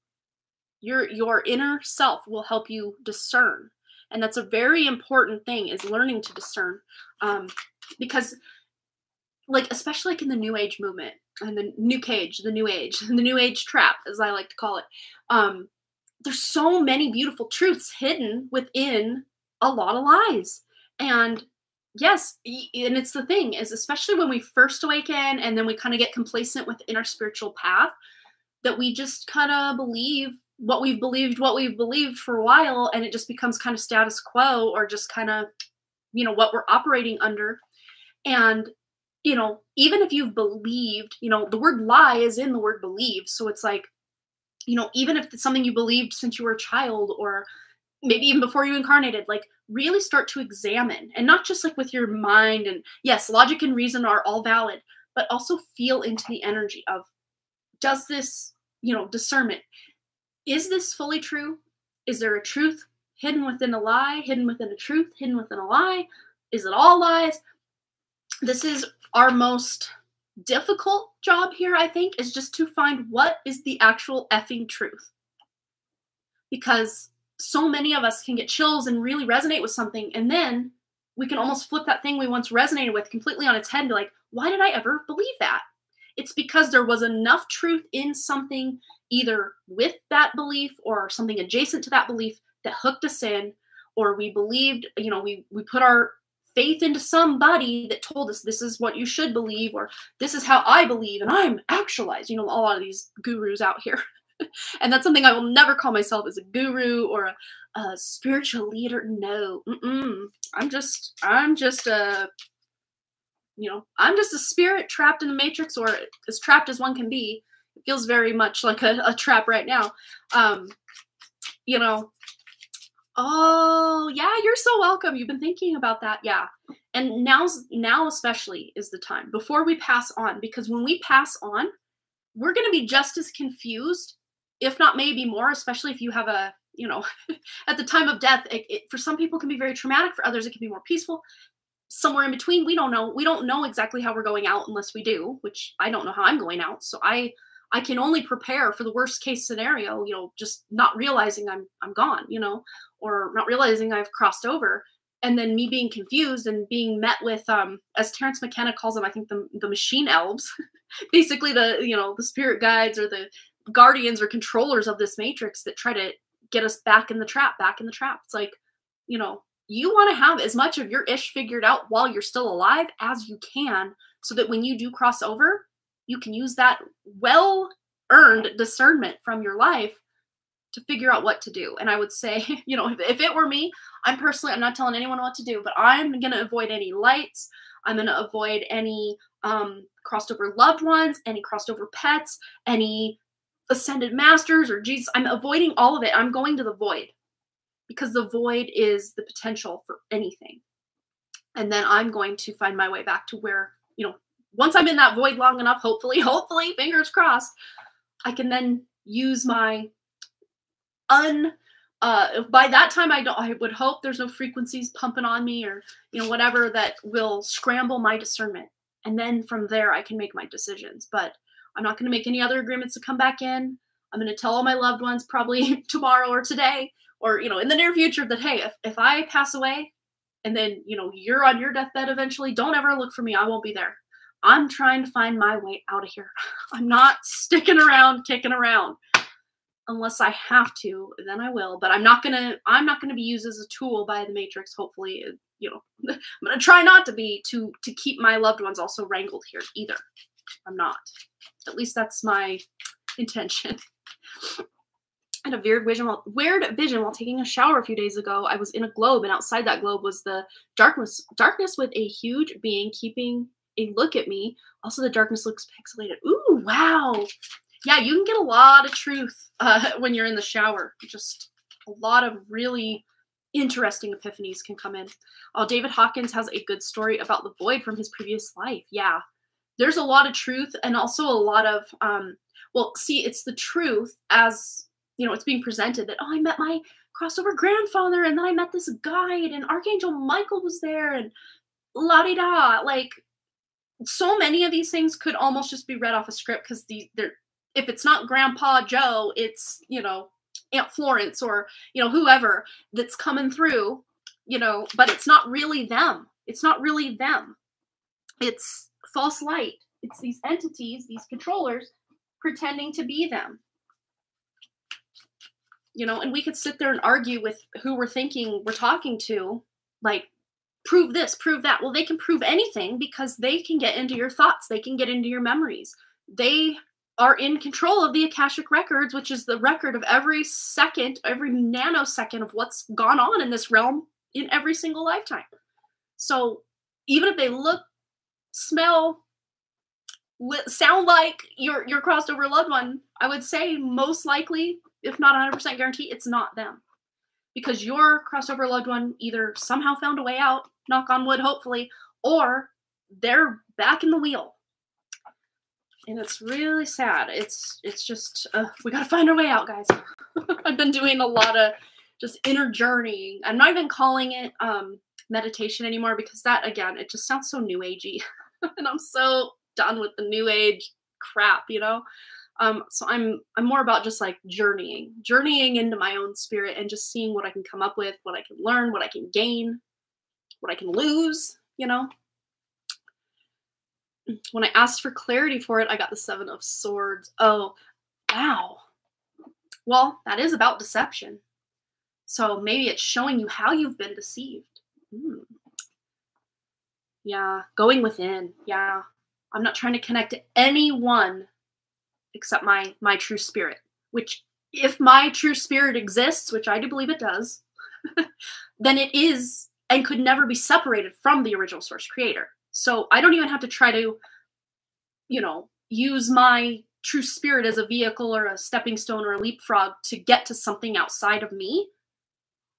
Your inner self will help you discern. And that's a very important thing, is learning to discern. Because... like, especially like in the new age movement and the new cage, the new age, and the new age trap, as I like to call it. There's so many beautiful truths hidden within a lot of lies. And yes, and it's the thing is, especially when we first awaken and then we kind of get complacent within our spiritual path, that we just kind of believe what we've believed for a while. And it just becomes kind of status quo, or just kind of, you know, what we're operating under. And you know, even if you've believed, you know, the word lie is in the word believe. So it's like, you know, even if it's something you believed since you were a child, or maybe even before you incarnated, like really start to examine, and not just like with your mind. And yes, logic and reason are all valid, but also feel into the energy of, does this, you know, discernment, is this fully true? Is there a truth hidden within a lie, hidden within a truth, hidden within a lie? Is it all lies? This is our most difficult job here, I think, is just to find what is the actual effing truth. Because so many of us can get chills and really resonate with something, and then we can almost flip that thing we once resonated with completely on its head and be like, why did I ever believe that? It's because there was enough truth in something, either with that belief or something adjacent to that belief, that hooked us in, or we believed, you know, we put our faith into somebody that told us this is what you should believe, or this is how I believe and I'm actualized, you know, a lot of these gurus out here And that's something I will never call myself, as a guru or a spiritual leader. No, I'm just a spirit trapped in the matrix, or as trapped as one can be. It feels very much like a trap right now. You know, oh yeah, you're so welcome. You've been thinking about that. Yeah. And now especially is the time before we pass on, because when we pass on, we're going to be just as confused, if not maybe more, especially if you have a, you know, at the time of death, it for some people can be very traumatic. For others, it can be more peaceful. Somewhere in between, we don't know. We don't know exactly how we're going out unless we do, which I don't know how I'm going out. So I can only prepare for the worst case scenario, you know, just not realizing I'm gone, you know, or not realizing I've crossed over. And then me being confused and being met with, as Terrence McKenna calls them, I think the machine elves, basically the, you know, the spirit guides or the guardians or controllers of this matrix that try to get us back in the trap, It's like, you know, you want to have as much of your ish figured out while you're still alive as you can, so that when you do cross over, you can use that well-earned discernment from your life to figure out what to do. And I would say, you know, if it were me, I'm not telling anyone what to do, but I'm going to avoid any lights. I'm going to avoid any crossed over loved ones, any crossed over pets, any ascended masters or Jesus. I'm avoiding all of it. I'm going to the void, because the void is the potential for anything. And then I'm going to find my way back to where, you know, once I'm in that void long enough, hopefully, fingers crossed, I can then use my by that time, I would hope there's no frequencies pumping on me, or, you know, whatever that will scramble my discernment. And then from there, I can make my decisions, but I'm not going to make any other agreements to come back in. I'm going to tell all my loved ones probably tomorrow or today, or, you know, in the near future, that, hey, if I pass away and then, you know, you're on your deathbed eventually, don't ever look for me. I won't be there. I'm trying to find my way out of here. I'm not sticking around, kicking around. Unless I have to, then I will, but I'm not going to be used as a tool by the matrix. Hopefully, you know, I'm going to try not to be, to keep my loved ones also wrangled here either. I'm not, at least that's my intention. I had a weird vision while taking a shower a few days ago. I was in a globe, and outside that globe was the darkness with a huge being keeping a look at me. Also, the darkness looks pixelated. Ooh, wow. Yeah, you can get a lot of truth when you're in the shower. Just a lot of really interesting epiphanies can come in. Oh, David Hawkins has a good story about the void from his previous life. Yeah, there's a lot of truth, and also a lot of, well, see, it's the truth as, you know, it's being presented that, oh, I met my crossover grandfather, and then I met this guide, and Archangel Michael was there, and la-di-da. Like, so many of these things could almost just be read off a script, because if it's not Grandpa Joe, it's, you know, Aunt Florence, or, you know, whoever that's coming through, you know, but it's not really them. It's not really them. It's false light. It's these entities, these controllers pretending to be them, you know, and we could sit there and argue with who we're thinking we're talking to, like, prove this, prove that. Well, they can prove anything, because they can get into your thoughts. They can get into your memories. They are in control of the Akashic Records, which is the record of every second, every nanosecond of what's gone on in this realm in every single lifetime. So even if they look, smell, sound like your crossed over loved one, I would say most likely, if not 100% guarantee, it's not them. Because your crossed over loved one either somehow found a way out, knock on wood, hopefully, or they're back in the wheel. And it's really sad. It's just, we got to find our way out, guys. I've been doing a lot of just inner journeying. I'm not even calling it meditation anymore, because that, again, it just sounds so new agey. And I'm so done with the new age crap, you know? So I'm more about just like journeying into my own spirit, and just seeing what I can come up with, what I can learn, what I can gain, what I can lose, you know? When I asked for clarity for it, I got the Seven of Swords. Oh, wow. Well, that is about deception. So maybe it's showing you how you've been deceived. Yeah, going within. Yeah, I'm not trying to connect to anyone except my true spirit. which if my true spirit exists, which I do believe it does, then it is and could never be separated from the original source creator. So I don't even have to try to, you know, use my true spirit as a vehicle or a stepping stone or a leapfrog to get to something outside of me,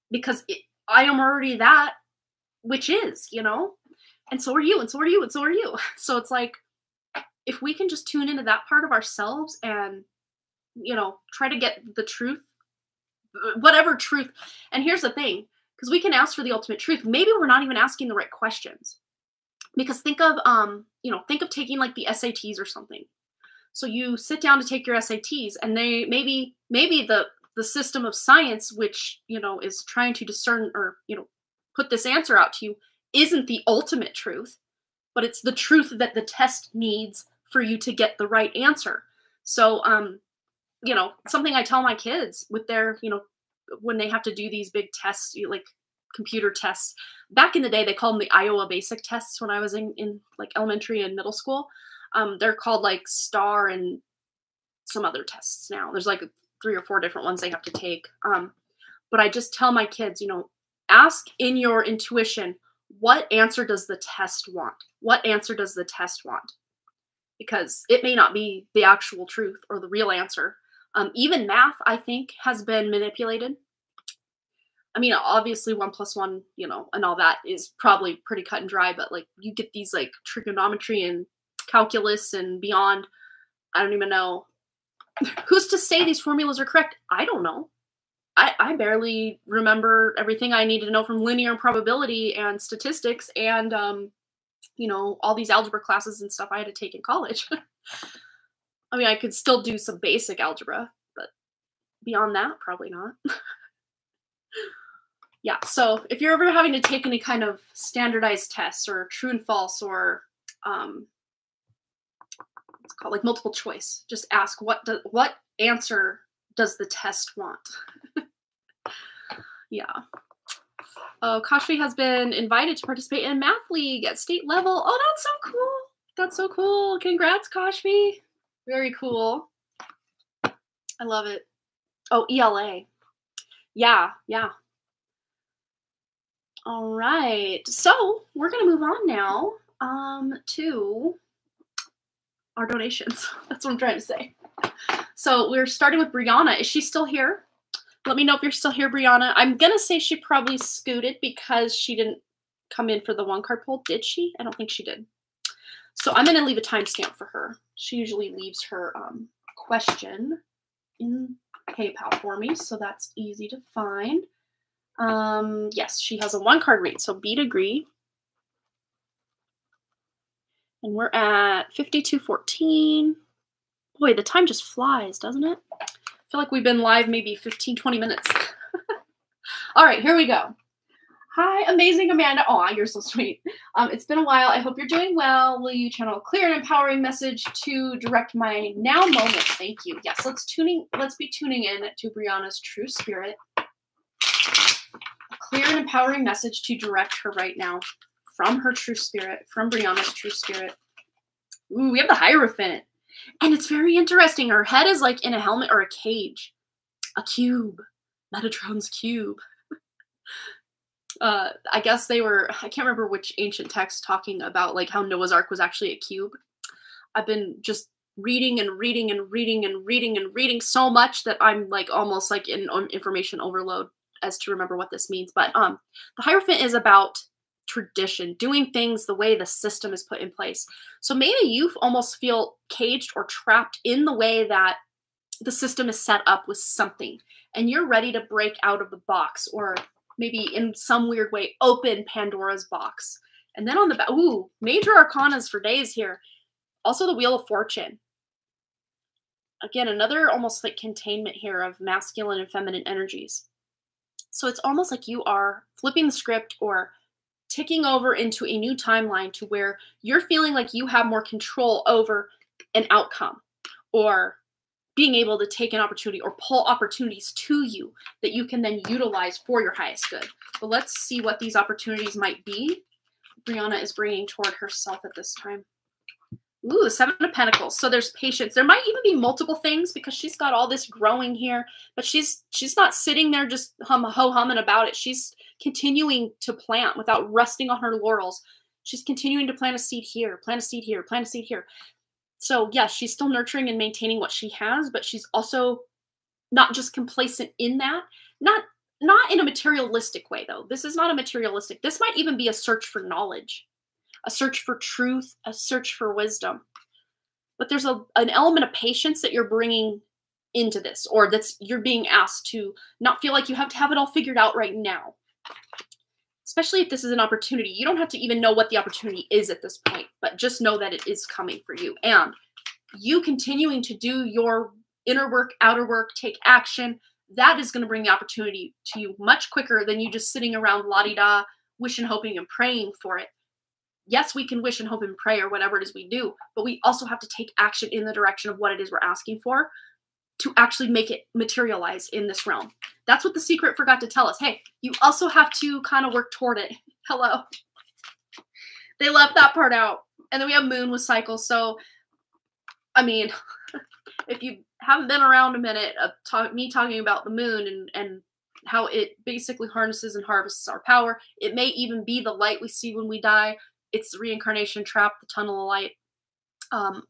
because I am already that, which is, you know, and so are you, and so are you, and so are you. So it's like, if we can just tune into that part of ourselves and, you know, try to get the truth, whatever truth. And here's the thing, because we can ask for the ultimate truth. Maybe we're not even asking the right questions, because think of, you know, think of taking like the SATs or something. So you sit down to take your SATs, and they maybe the system of science, which, you know, is trying to discern or, you know, put this answer out to you, isn't the ultimate truth, but it's the truth that the test needs for you to get the right answer. So, you know, something I tell my kids with their, you know, when they have to do these big tests, like computer tests, back in the day, they called them the Iowa basic tests when I was in like elementary and middle school. They're called like STAR and some other tests now. There's like 3 or 4 different ones they have to take. But I just tell my kids, you know, ask in your intuition, what answer does the test want? What answer does the test want? Because it may not be the actual truth or the real answer. Even math, I think, has been manipulated. I mean, obviously 1 plus 1, you know, and all that is probably pretty cut and dry, but like you get these like trigonometry and calculus and beyond. I don't even know. Who's to say these formulas are correct? I don't know. I barely remember everything I needed to know from linear probability and statistics and, you know, all these algebra classes and stuff I had to take in college. I mean, I could still do some basic algebra, but beyond that, probably not. Yeah, so if you're ever having to take any kind of standardized tests or true and false or, it's called like multiple choice, just ask what answer does the test want? Yeah. Oh, Kashvi has been invited to participate in math league at state level. Oh, that's so cool. That's so cool. Congrats, Kashvi. Very cool. I love it. Oh, ELA. Yeah. Yeah. All right. So we're going to move on now to our donations. That's what I'm trying to say. So we're starting with Brianna. Is she still here? Let me know if you're still here, Brianna. I'm going to say she probably scooted because she didn't come in for the 1-card pull. Did she? I don't think she did. So I'm going to leave a timestamp for her. She usually leaves her question in PayPal for me, so that's easy to find. Yes, she has a 1-card read, so beat agree. And we're at 52:14. Boy, the time just flies, doesn't it? I feel like we've been live maybe 15, 20 minutes. All right, here we go. Hi, amazing Amanda. Aw, you're so sweet. It's been a while. I hope you're doing well. Will you channel a clear and empowering message to direct my now moment? Thank you. Yes, let's be tuning in to Brianna's true spirit. A clear and empowering message to direct her right now from her true spirit, from Brianna's true spirit. Ooh, we have the Hierophant. And it's very interesting. Her head is like in a helmet or a cage. A cube. Metatron's cube. I guess they were, I can't remember which ancient text talking about like how Noah's Ark was actually a cube. I've been just reading and reading and reading and reading and reading so much that I'm like almost like in information overload as to remember what this means. But the Hierophant is about tradition, doing things the way the system is put in place. So maybe you almost feel caged or trapped in the way that the system is set up with something, and you're ready to break out of the box, or maybe in some weird way open Pandora's box. And then on the back, ooh, major arcanas for days here. Also the Wheel of Fortune. Again, another almost like containment here of masculine and feminine energies. So it's almost like you are flipping the script or ticking over into a new timeline to where you're feeling like you have more control over an outcome, or being able to take an opportunity or pull opportunities to you that you can then utilize for your highest good. But let's see what these opportunities might be. Brianna is bringing toward herself at this time. Ooh, Seven of Pentacles. So there's patience. There might even be multiple things because she's got all this growing here, but she's not sitting there just ho-humming about it. She's continuing to plant without resting on her laurels. She's continuing to plant a seed here, plant a seed here, plant a seed here. So yes, she's still nurturing and maintaining what she has, but she's also not just complacent in that, not in a materialistic way though. This is not a materialistic. This might even be a search for knowledge, a search for truth, a search for wisdom. But there's an element of patience that you're bringing into this, or that's you're being asked to not feel like you have to have it all figured out right now. Especially if this is an opportunity. You don't have to even know what the opportunity is at this point, but just know that it is coming for you. And you continuing to do your inner work, outer work, take action, that is going to bring the opportunity to you much quicker than you just sitting around la-di-da, wishing, hoping, and praying for it. Yes, we can wish and hope and pray or whatever it is we do, but we also have to take action in the direction of what it is we're asking for to actually make it materialize in this realm. That's what the secret forgot to tell us. Hey, you also have to kind of work toward it. Hello. They left that part out. And then we have Moon with cycles. So, I mean, if you haven't been around a minute of me talking about the moon and how it basically harnesses and harvests our power, it may even be the light we see when we die. It's the reincarnation trap, the tunnel of light.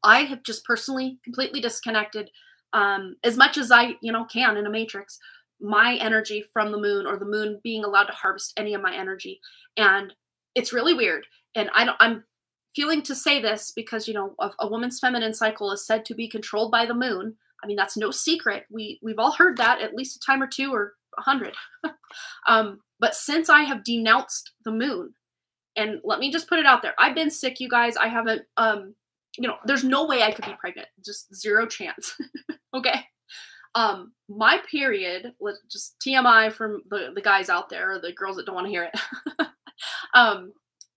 I have just personally completely disconnected as much as I, can in a matrix, my energy from the moon, or the moon being allowed to harvest any of my energy. And it's really weird. And I'm feeling to say this because, a woman's feminine cycle is said to be controlled by the moon. I mean, that's no secret. We've all heard that at least a time or two or 100. But since I have denounced the moon, and let me just put it out there. I've been sick, you guys. I haven't, there's no way I could be pregnant. Just zero chance. Okay. My period, let's just TMI from the guys out there, or the girls that don't want to hear it.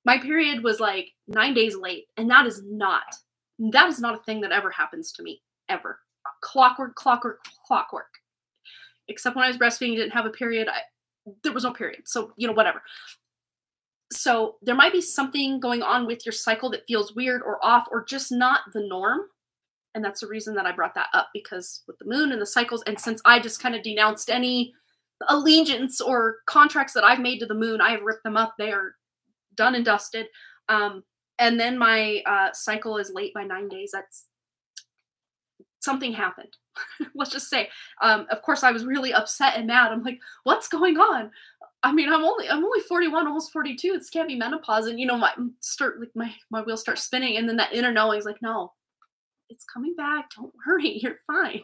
My period was like 9 days late. And that is not a thing that ever happens to me, ever. Clockwork. Except when I was breastfeeding, didn't have a period. There was no period. So, whatever. So there might be something going on with your cycle that feels weird or off or just not the norm. And that's the reason that I brought that up, because with the moon and the cycles, and since I just kind of denounced any allegiance or contracts that I've made to the moon, I have ripped them up. They are done and dusted. And then my cycle is late by 9 days. That's something happened. Let's just say, of course I was really upset and mad. I'm like, what's going on? I mean, I'm only 41, almost 42. This can't be menopause. And my wheels start spinning. And then that inner knowing is like, no, it's coming back. Don't worry. You're fine.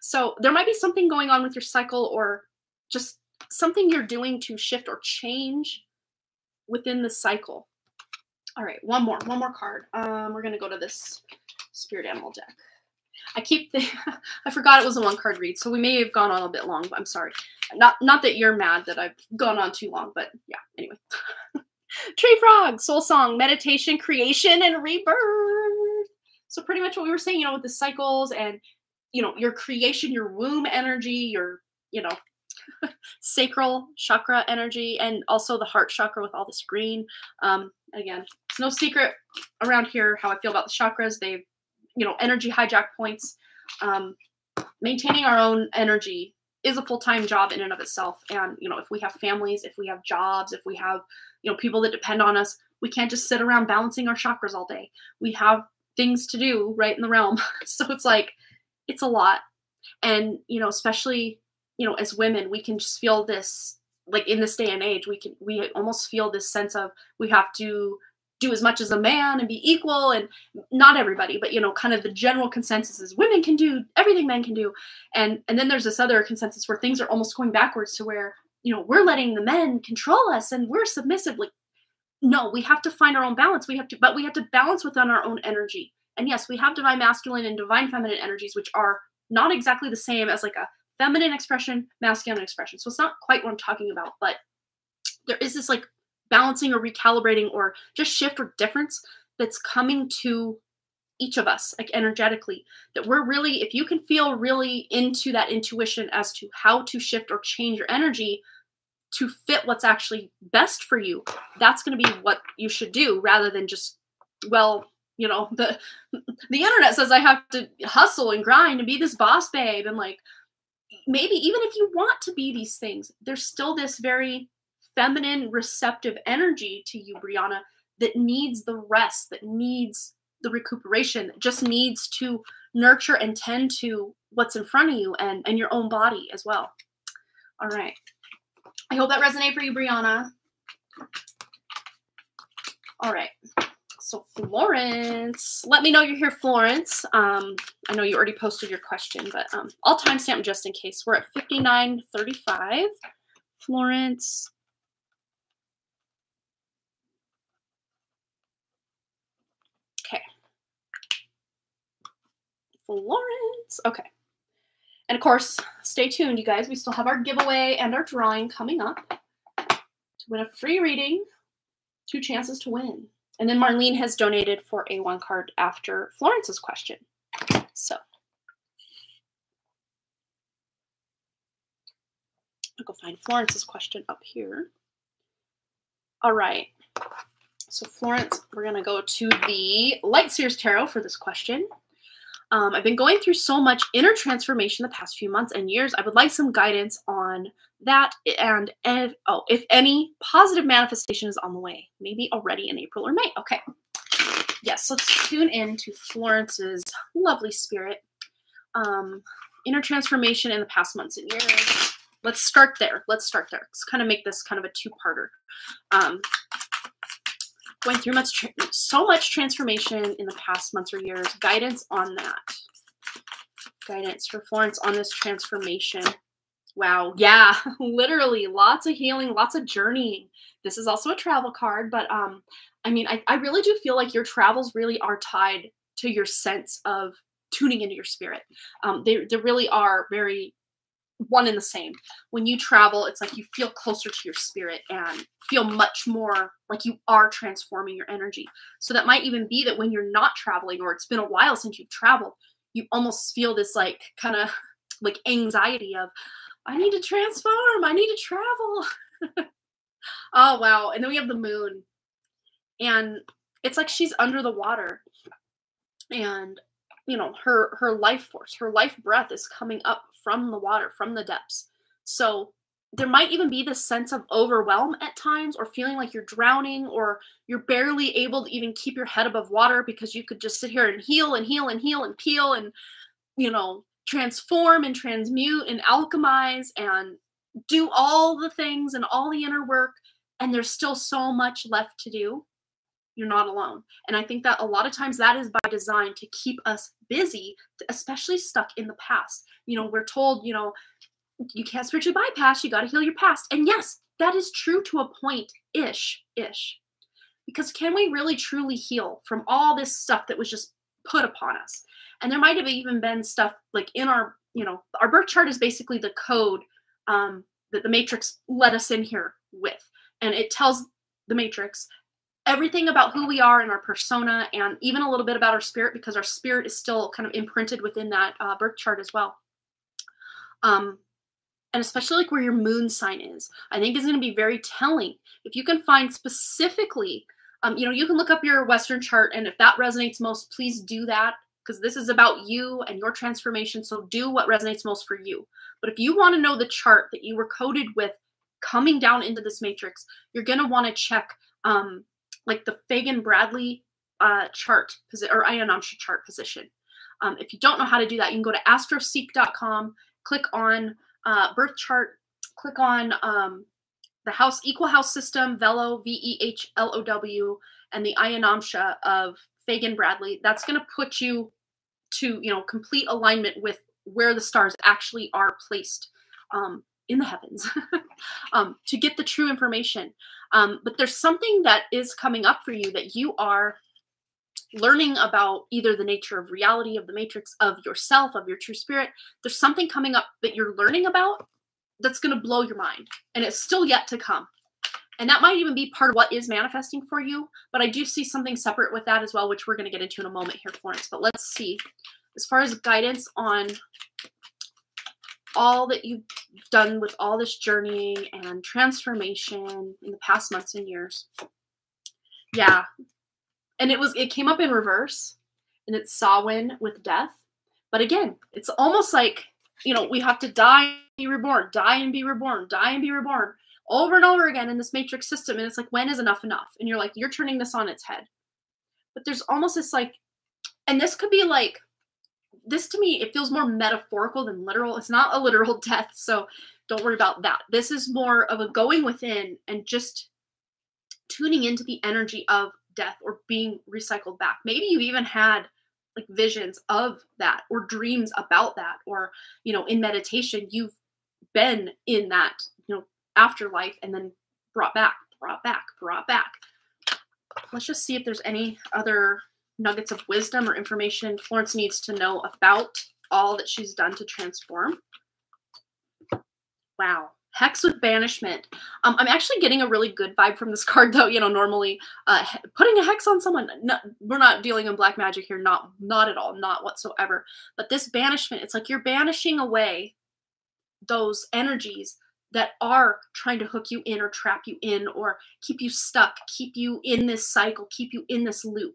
So there might be something going on with your cycle, or just something you're doing to shift or change within the cycle. All right. One more card. We're going to go to this spirit animal deck. I forgot it was a one-card read, so we may have gone on a bit long. I'm sorry. Not that you're mad that I've gone on too long, but yeah, anyway. Tree frog, soul song, meditation, creation, and rebirth. So pretty much what we were saying, with the cycles and, your creation, your womb energy, your, sacral chakra energy, and also the heart chakra with all this green. Again, it's no secret around here how I feel about the chakras. They've energy hijack points. Maintaining our own energy is a full-time job in and of itself. And, if we have families, if we have jobs, if we have, people that depend on us, we can't just sit around balancing our chakras all day. We have things to do right in the realm. So it's like, it's a lot. And, especially, as women, we can just feel this, like in this day and age, we almost feel this sense of we have to do as much as a man and be equal. And not everybody, but kind of the general consensus is women can do everything men can do, and then there's this other consensus where things are almost going backwards to where we're letting the men control us and we're submissive. Like, no, we have to find our own balance. We have to balance within our own energy. And yes, we have divine masculine and divine feminine energies, which are not exactly the same as like a feminine expression, masculine expression. So it's not quite what I'm talking about, but there is this like balancing or recalibrating or just shift or difference that's coming to each of us, like energetically, that we're really, if you can feel really into that intuition as to how to shift or change your energy to fit what's actually best for you, that's going to be what you should do rather than just, well, you know, the internet says I have to hustle and grind and be this boss babe. And like, maybe even if you want to be these things, there's still this very feminine, receptive energy to you, Brianna, that needs the rest, that needs the recuperation, that just needs to nurture and tend to what's in front of you and your own body as well. All right. I hope that resonated for you, Brianna. All right. So Florence, let me know you're here, Florence. I know you already posted your question, but I'll timestamp just in case. We're at 59:35. Florence. Okay. Florence. Okay. And of course, stay tuned, you guys. We still have our giveaway and our drawing coming up to win a free reading, 2 chances to win. And then Marlene has donated for a 1 card after Florence's question. So I'll go find Florence's question up here. All right. So Florence, we're going to go to the Lightseer's Tarot for this question. I've been going through so much inner transformation the past few months and years. I would like some guidance on that and if any positive manifestation is on the way, maybe already in April or May. Okay. Yes, let's tune in to Florence's lovely spirit. Inner transformation in the past months and years. Let's start there. Let's start there. Let's kind of make this kind of a 2-parter. Going through so much transformation in the past months or years. Guidance on that. Guidance for Florence on this transformation. Wow. Yeah, literally lots of healing, lots of journeying. This is also a travel card, but I mean, I really do feel like your travels really are tied to your sense of tuning into your spirit. They really are very one and the same. When you travel, it's like you feel closer to your spirit and feel much more like you are transforming your energy. So that might even be that when you're not traveling, or it's been a while since you've traveled, you almost feel this like kind of like anxiety of, I need to transform, I need to travel. Oh, wow. And then we have the moon, and it's like she's under the water, and you know, her life force, her life breath is coming up from the water, from the depths. So there might even be this sense of overwhelm at times, or feeling like you're drowning, or you're barely able to even keep your head above water because you could just sit here and heal and heal and heal and peel and, you know, transform and transmute and alchemize and do all the things and all the inner work. And there's still so much left to do. You're not alone. And I think that a lot of times that is by design to keep us busy, especially stuck in the past. You know, we're told, you know, you can't spiritually bypass, you got to heal your past. And yes, that is true to a point-ish, Because can we really truly heal from all this stuff that was just put upon us? And there might have even been stuff like in our, you know, our birth chart is basically the code that the Matrix let us in here with. And it tells the Matrix everything about who we are and our persona, and even a little bit about our spirit, because our spirit is still kind of imprinted within that birth chart as well. And especially like where your moon sign is, I think is going to be very telling. If you can find specifically, you know, you can look up your Western chart, and if that resonates most, please do that, because this is about you and your transformation. So do what resonates most for you. But if you want to know the chart that you were coded with coming down into this matrix, you're going to want to check, like the Fagan Bradley chart or Ayanansha chart position. If you don't know how to do that, you can go to AstroSeek.com, click on birth chart, click on the house, Equal House System, Velo, V-E-H-L-O-W, and the Ayanansha of Fagan Bradley. That's going to put you to, you know, complete alignment with where the stars actually are placed in the heavens to get the true information. But there's something that is coming up for you that you are learning about, either the nature of reality, of the matrix, of yourself, of your true spirit. There's something coming up that you're learning about that's going to blow your mind, and it's still yet to come. And that might even be part of what is manifesting for you, but I do see something separate with that as well, which we're going to get into in a moment here, Florence. But let's see, as far as guidance on all that you've done with all this journeying and transformation in the past months and years. Yeah. And it came up in reverse, and it's Samhain with death. But again, it's almost like, you know, we have to die and be reborn, die and be reborn, die and be reborn over and over again in this matrix system. And it's like, when is enough enough? And you're like, you're turning this on its head. But there's almost this like, and this could be like, this to me, it feels more metaphorical than literal. It's not a literal death, so don't worry about that. This is more of a going within and just tuning into the energy of death or being recycled back. Maybe you've even had like visions of that or dreams about that, or, you know, in meditation, you've been in that, you know, afterlife and then brought back, brought back, brought back. Let's just see if there's any other nuggets of wisdom or information Florence needs to know about all that she's done to transform. Wow. Hex with banishment. I'm actually getting a really good vibe from this card, though. You know, normally putting a hex on someone, no, we're not dealing in black magic here. Not at all. Not whatsoever. But this banishment, it's like you're banishing away those energies that are trying to hook you in or trap you in or keep you stuck, keep you in this cycle, keep you in this loop.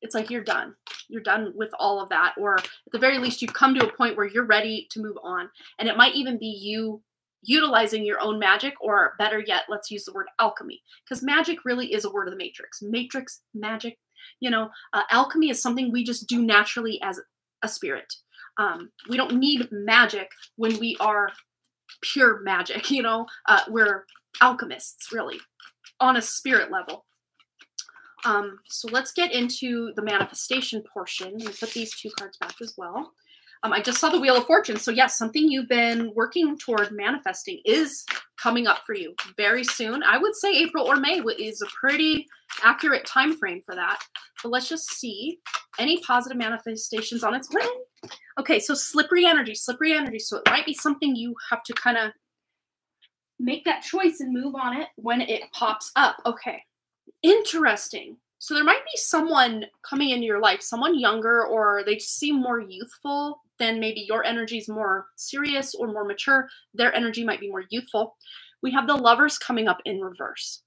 It's like you're done. You're done with all of that. Or at the very least, you've come to a point where you're ready to move on. And it might even be you utilizing your own magic, or better yet, let's use the word alchemy, because magic really is a word of the matrix. Matrix, magic, you know, alchemy is something we just do naturally as a spirit. We don't need magic when we are pure magic, you know, we're alchemists really on a spirit level. So let's get into the manifestation portion. We'll put these two cards back as well. I just saw the Wheel of Fortune. So yes, something you've been working toward manifesting is coming up for you very soon. I would say April or May is a pretty accurate time frame for that. But let's just see any positive manifestations on its way. Okay, so slippery energy, slippery energy. So it might be something you have to kind of make that choice and move on it when it pops up. Okay, interesting. So there might be someone coming into your life, someone younger, or they just seem more youthful than maybe your energy is more serious or more mature. Their energy might be more youthful. We have the Lovers coming up in reverse.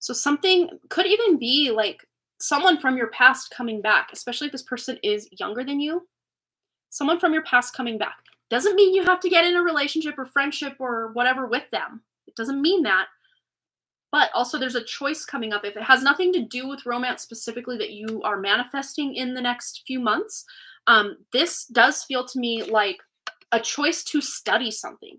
So something could even be like someone from your past coming back, especially if this person is younger than you. Someone from your past coming back. Doesn't mean you have to get in a relationship or friendship or whatever with them. It doesn't mean that. But also there's a choice coming up. If it has nothing to do with romance specifically that you are manifesting in the next few months, this does feel to me like a choice to study something.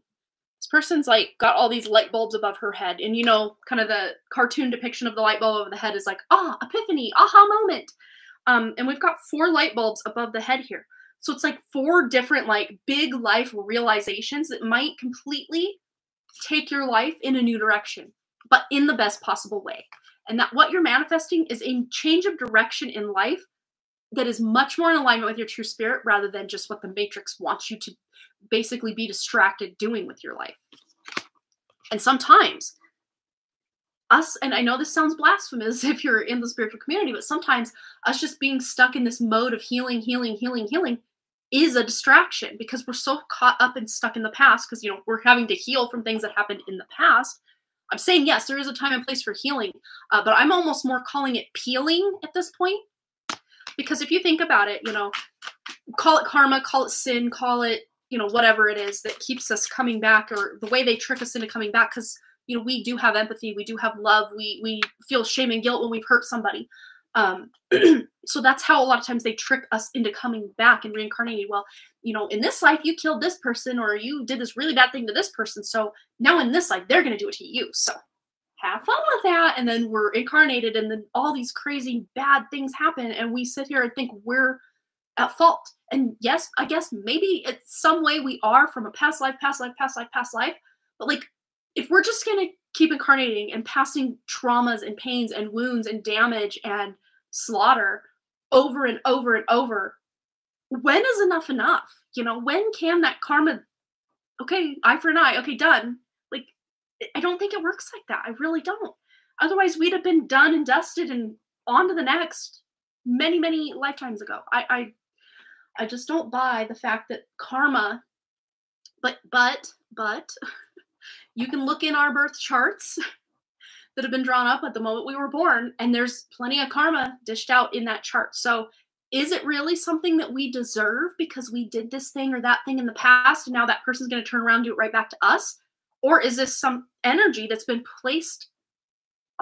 This person's like got all these light bulbs above her head. And you know, kind of the cartoon depiction of the light bulb over the head is like, ah, epiphany, aha moment. And we've got 4 light bulbs above the head here. So it's like 4 different like big life realizations that might completely take your life in a new direction, but in the best possible way. And that what you're manifesting is a change of direction in life that is much more in alignment with your true spirit rather than just what the matrix wants you to basically be distracted doing with your life. And sometimes us, and I know this sounds blasphemous if you're in the spiritual community, but sometimes us just being stuck in this mode of healing, healing, healing, healing is a distraction because we're so caught up and stuck in the past because, you know, we're having to heal from things that happened in the past. I'm saying, yes, there is a time and place for healing, but I'm almost more calling it peeling at this point. Because if you think about it, you know, call it karma, call it sin, call it, you know, whatever it is that keeps us coming back or the way they trick us into coming back. Because, you know, we do have empathy. We do have love. We feel shame and guilt when we've hurt somebody. So that's how a lot of times they trick us into coming back and reincarnating. Well, you know, in this life, you killed this person or you did this really bad thing to this person. So now in this life, they're going to do it to you. So have fun with that. And then we're incarnated and then all these crazy bad things happen. And we sit here and think we're at fault. And yes, I guess maybe it's some way we are from a past life, past life, past life, past life. But like, if we're just going to keep incarnating and passing traumas and pains and wounds and damage and slaughter over and over and over, when is enough enough? You know, when can that karma, okay, eye for an eye, okay, done. Like, I don't think it works like that. I really don't. Otherwise, we'd have been done and dusted and on to the next many, many lifetimes ago. I just don't buy the fact that karma, but you can look in our birth charts. that have been drawn up at the moment we were born. And there's plenty of karma dished out in that chart. So is it really something that we deserve because we did this thing or that thing in the past, and now that person's going to turn around and do it right back to us? Or is this some energy that's been placed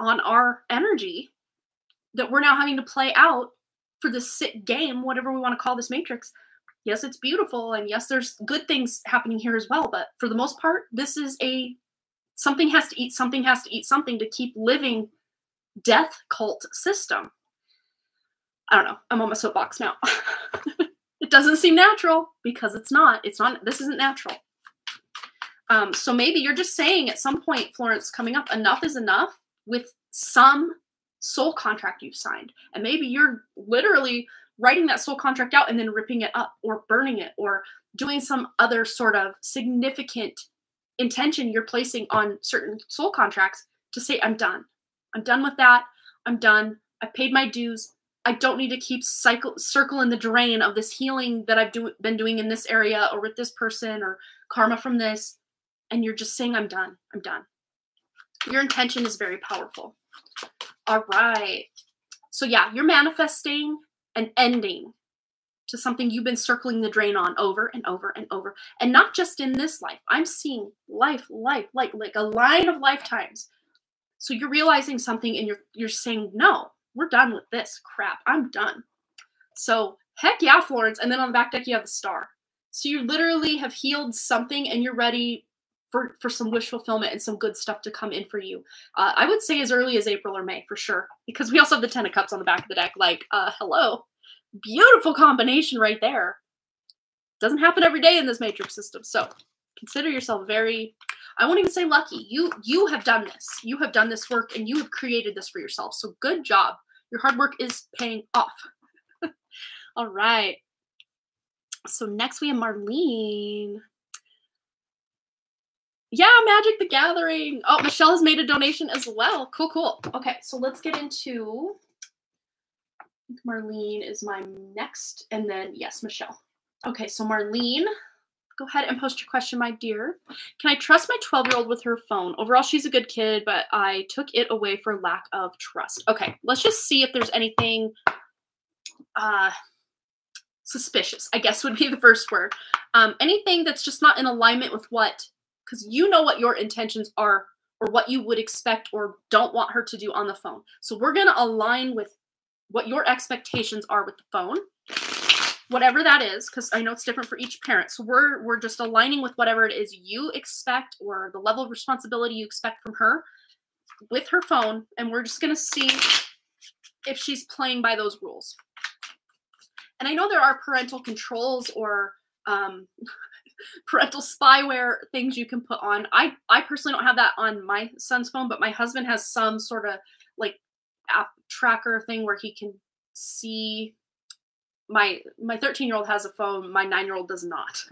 on our energy that we're now having to play out for this sick game, whatever we want to call this matrix? Yes, it's beautiful, and yes, there's good things happening here as well, but for the most part, this is a something has to eat something has to eat something to keep living death cult system. I don't know. I'm on my soapbox now. It doesn't seem natural because it's not. It's not. This isn't natural. So maybe you're just saying at some point, Florence, coming up, enough is enough with some soul contract you've signed. And maybe you're literally writing that soul contract out and then ripping it up or burning it or doing some other sort of significant intention you're placing on certain soul contracts to say, I'm done. I'm done with that. I'm done. I've paid my dues. I don't need to keep circling the drain of this healing that I've been doing in this area or with this person or karma from this. And you're just saying, I'm done. I'm done. Your intention is very powerful. All right. So yeah, you're manifesting an ending to something you've been circling the drain on over and over and over. And not just in this life. I'm seeing life, like a line of lifetimes. So you're realizing something and you're saying, no, we're done with this crap. I'm done. So heck yeah, Florence. And then on the back deck, you have the star. So you literally have healed something and you're ready for some wish fulfillment and some good stuff to come in for you. I would say as early as April or May for sure, because we also have the 10 of cups on the back of the deck. Like, hello, beautiful combination right there. Doesn't happen every day in this matrix system. So consider yourself very, I won't even say lucky. You have done this. You have done this work and you have created this for yourself. So good job. Your hard work is paying off. All right. So next we have Marlene. Yeah, Magic the Gathering. Oh, Michelle has made a donation as well. Cool, cool. Okay, so let's get into, I think Marlene is my next, and then, yes, Michelle. Okay, so Marlene, go ahead and post your question, my dear. Can I trust my 12-year-old with her phone? Overall, she's a good kid, but I took it away for lack of trust. Okay, let's just see if there's anything suspicious, I guess would be the first word. Anything that's just not in alignment with what, because you know what your intentions are or what you would expect or don't want her to do on the phone. So we're going to align with what your expectations are with the phone, whatever that is, because I know it's different for each parent. So we're just aligning with whatever it is you expect or the level of responsibility you expect from her with her phone. And we're just going to see if she's playing by those rules. And I know there are parental controls or parental spyware things you can put on. I personally don't have that on my son's phone, but my husband has some sort of like app tracker thing where he can see. My 13-year-old has a phone. My 9-year-old does not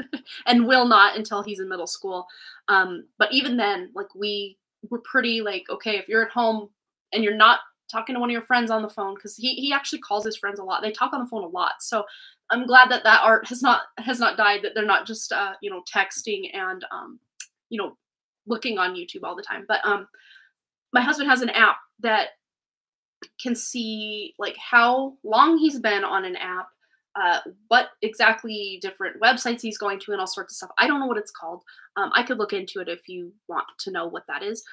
and will not until he's in middle school. But even then, like we're pretty like, okay, if you're at home and you're not talking to one of your friends on the phone, because he actually calls his friends a lot. They talk on the phone a lot. So I'm glad that that art has not died, that they're not just, you know, texting and, you know, looking on YouTube all the time. But my husband has an app that can see like how long he's been on an app, what exactly different websites he's going to and all sorts of stuff. I don't know what it's called. I could look into it if you want to know what that is.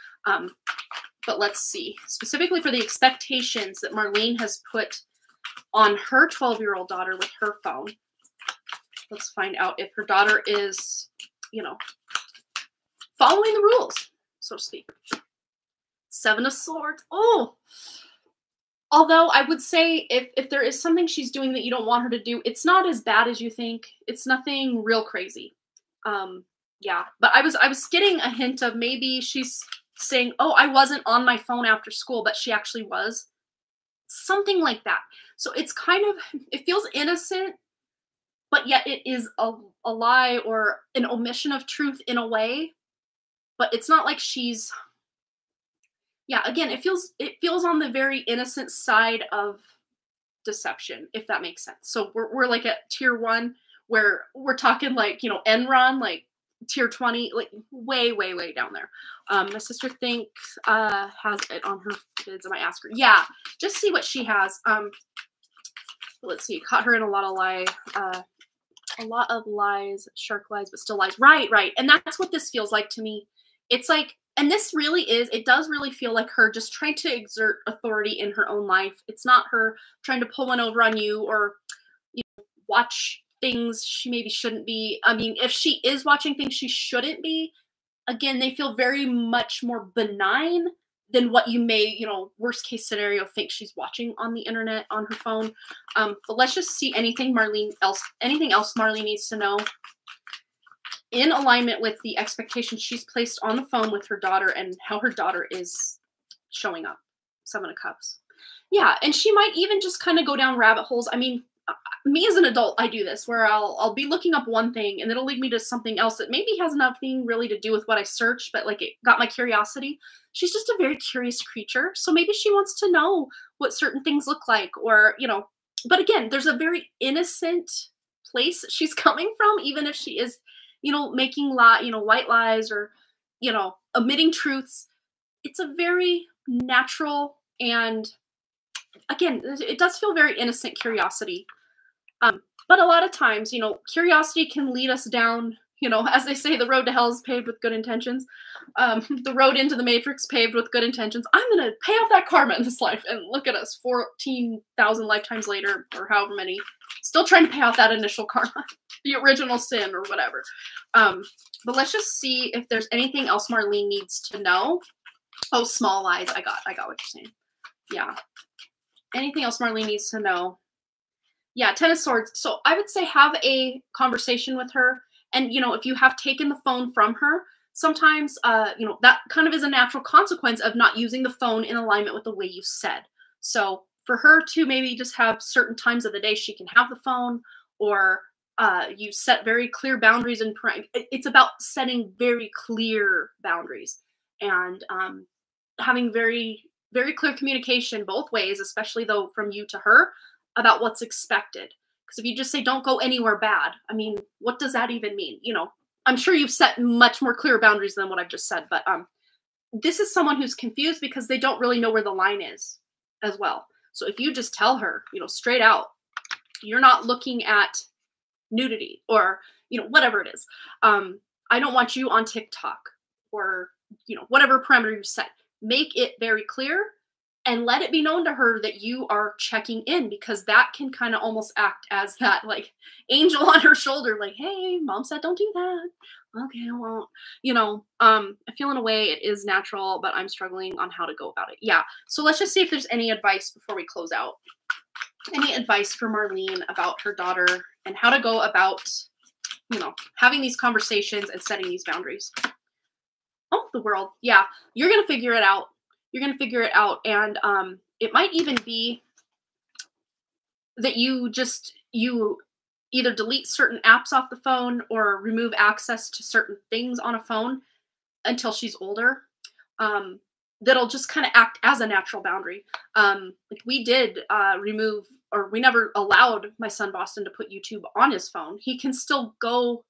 But let's see, specifically for the expectations that Marlene has put on her 12-year-old daughter with her phone. Let's find out if her daughter is, you know, following the rules, so to speak. Seven of Swords. Oh, although I would say if there is something she's doing that you don't want her to do, it's not as bad as you think. It's nothing real crazy. Yeah, but I was getting a hint of maybe she's saying, oh, I wasn't on my phone after school, but she actually was. Something like that. So it's kind of, it feels innocent, but yet it is a lie or an omission of truth in a way. But it's not like she's, yeah, again, it feels on the very innocent side of deception, if that makes sense. So we're like at tier 1 where we're talking like, you know, Enron, like tier 20, like way down there. My sister thinks has it on her bids. I might ask her. Yeah, just see what she has. Let's see, caught her in a lot of lies. A lot of lies, shark lies, but still lies. Right. And that's what this feels like to me. It's like, and this really is, it does really feel like her just trying to exert authority in her own life. It's not her trying to pull one over on you or, you know, watch things she maybe shouldn't be. I mean, if she is watching things she shouldn't be, again, they feel very much more benign than what you may, you know, worst case scenario think she's watching on the internet, on her phone. But let's just see anything else Marlene needs to know in alignment with the expectations she's placed on the phone with her daughter and how her daughter is showing up. Seven of Cups. Yeah, and she might even just kind of go down rabbit holes. I mean, me as an adult, I do this where I'll be looking up one thing and it'll lead me to something else that maybe has nothing really to do with what I searched, but like it got my curiosity. She's just a very curious creature. So maybe she wants to know what certain things look like, or, you know, but again, there's a very innocent place she's coming from, even if she is, you know, making white lies or, you know, omitting truths. It's a very natural and, again, it does feel very innocent curiosity. But a lot of times, you know, curiosity can lead us down, you know, as they say, the road to hell is paved with good intentions. The road into the matrix paved with good intentions. I'm going to pay off that karma in this life. And look at us, 14,000 lifetimes later, or however many, still trying to pay off that initial karma, the original sin or whatever. But let's just see if there's anything else Marlene needs to know. Oh, small lies. I got what you're saying. Yeah. Anything else Marlene needs to know? Yeah, Ten of Swords. So I would say have a conversation with her. And, you know, if you have taken the phone from her, sometimes, you know, that kind of is a natural consequence of not using the phone in alignment with the way you said. So for her to maybe just have certain times of the day she can have the phone, or you set very clear boundaries. And it's about setting very clear boundaries and having very clear communication both ways, especially though from you to her, about what's expected. Because if you just say, don't go anywhere bad, I mean, what does that even mean? You know, I'm sure you've set much more clear boundaries than what I've just said, but this is someone who's confused because they don't really know where the line is as well. So if you just tell her, you know, straight out, you're not looking at nudity or, you know, whatever it is. I don't want you on TikTok, or, you know, whatever parameter you set. Make it very clear and let it be known to her that you are checking in, because that can kind of almost act as that like angel on her shoulder, like, hey, mom said don't do that. Okay, I won't. You know, I feel in a way it is natural, but I'm struggling on how to go about it. Yeah, so let's just see if there's any advice before we close out. Any advice for Marlene about her daughter and how to go about, you know, having these conversations and setting these boundaries. Oh, the world. Yeah, you're going to figure it out. You're going to figure it out. And it might even be that you either delete certain apps off the phone or remove access to certain things on a phone until she's older. That'll just kind of act as a natural boundary. Like we did remove, or we never allowed my son Boston to put YouTube on his phone. He can still go,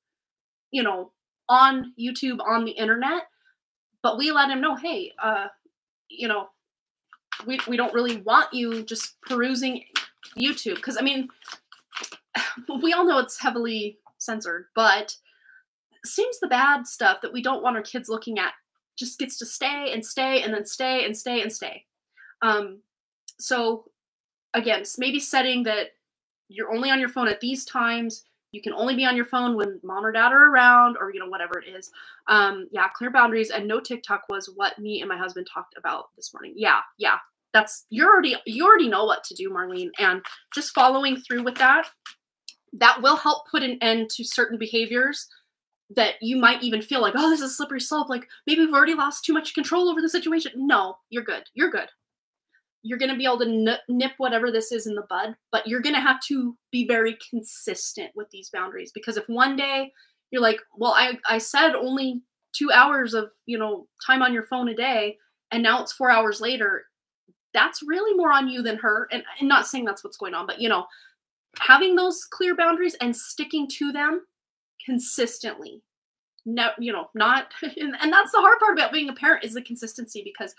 you know, on YouTube, on the internet. But we let him know, hey, you know, we don't really want you just perusing YouTube. Because, I mean, we all know it's heavily censored, but it seems the bad stuff that we don't want our kids looking at just gets to stay and stay. So, again, maybe setting that you're only on your phone at these times. You can only be on your phone when mom or dad are around, or, you know, whatever it is. Yeah, clear boundaries, and no TikTok was what me and my husband talked about this morning. Yeah. That's, you already know what to do, Marlene, and just following through with that, that will help put an end to certain behaviors that you might even feel like, oh, this is a slippery slope. Like maybe we've already lost too much control over the situation. No, you're good. You're good. You're going to be able to nip whatever this is in the bud, but you're going to have to be very consistent with these boundaries. Because if one day you're like, well, I said only 2 hours of, you know, time on your phone a day, and now it's 4 hours later, that's really more on you than her. And I'm not saying that's what's going on, but, you know, having those clear boundaries and sticking to them consistently no, you know, not, and that's the hard part about being a parent is the consistency, because,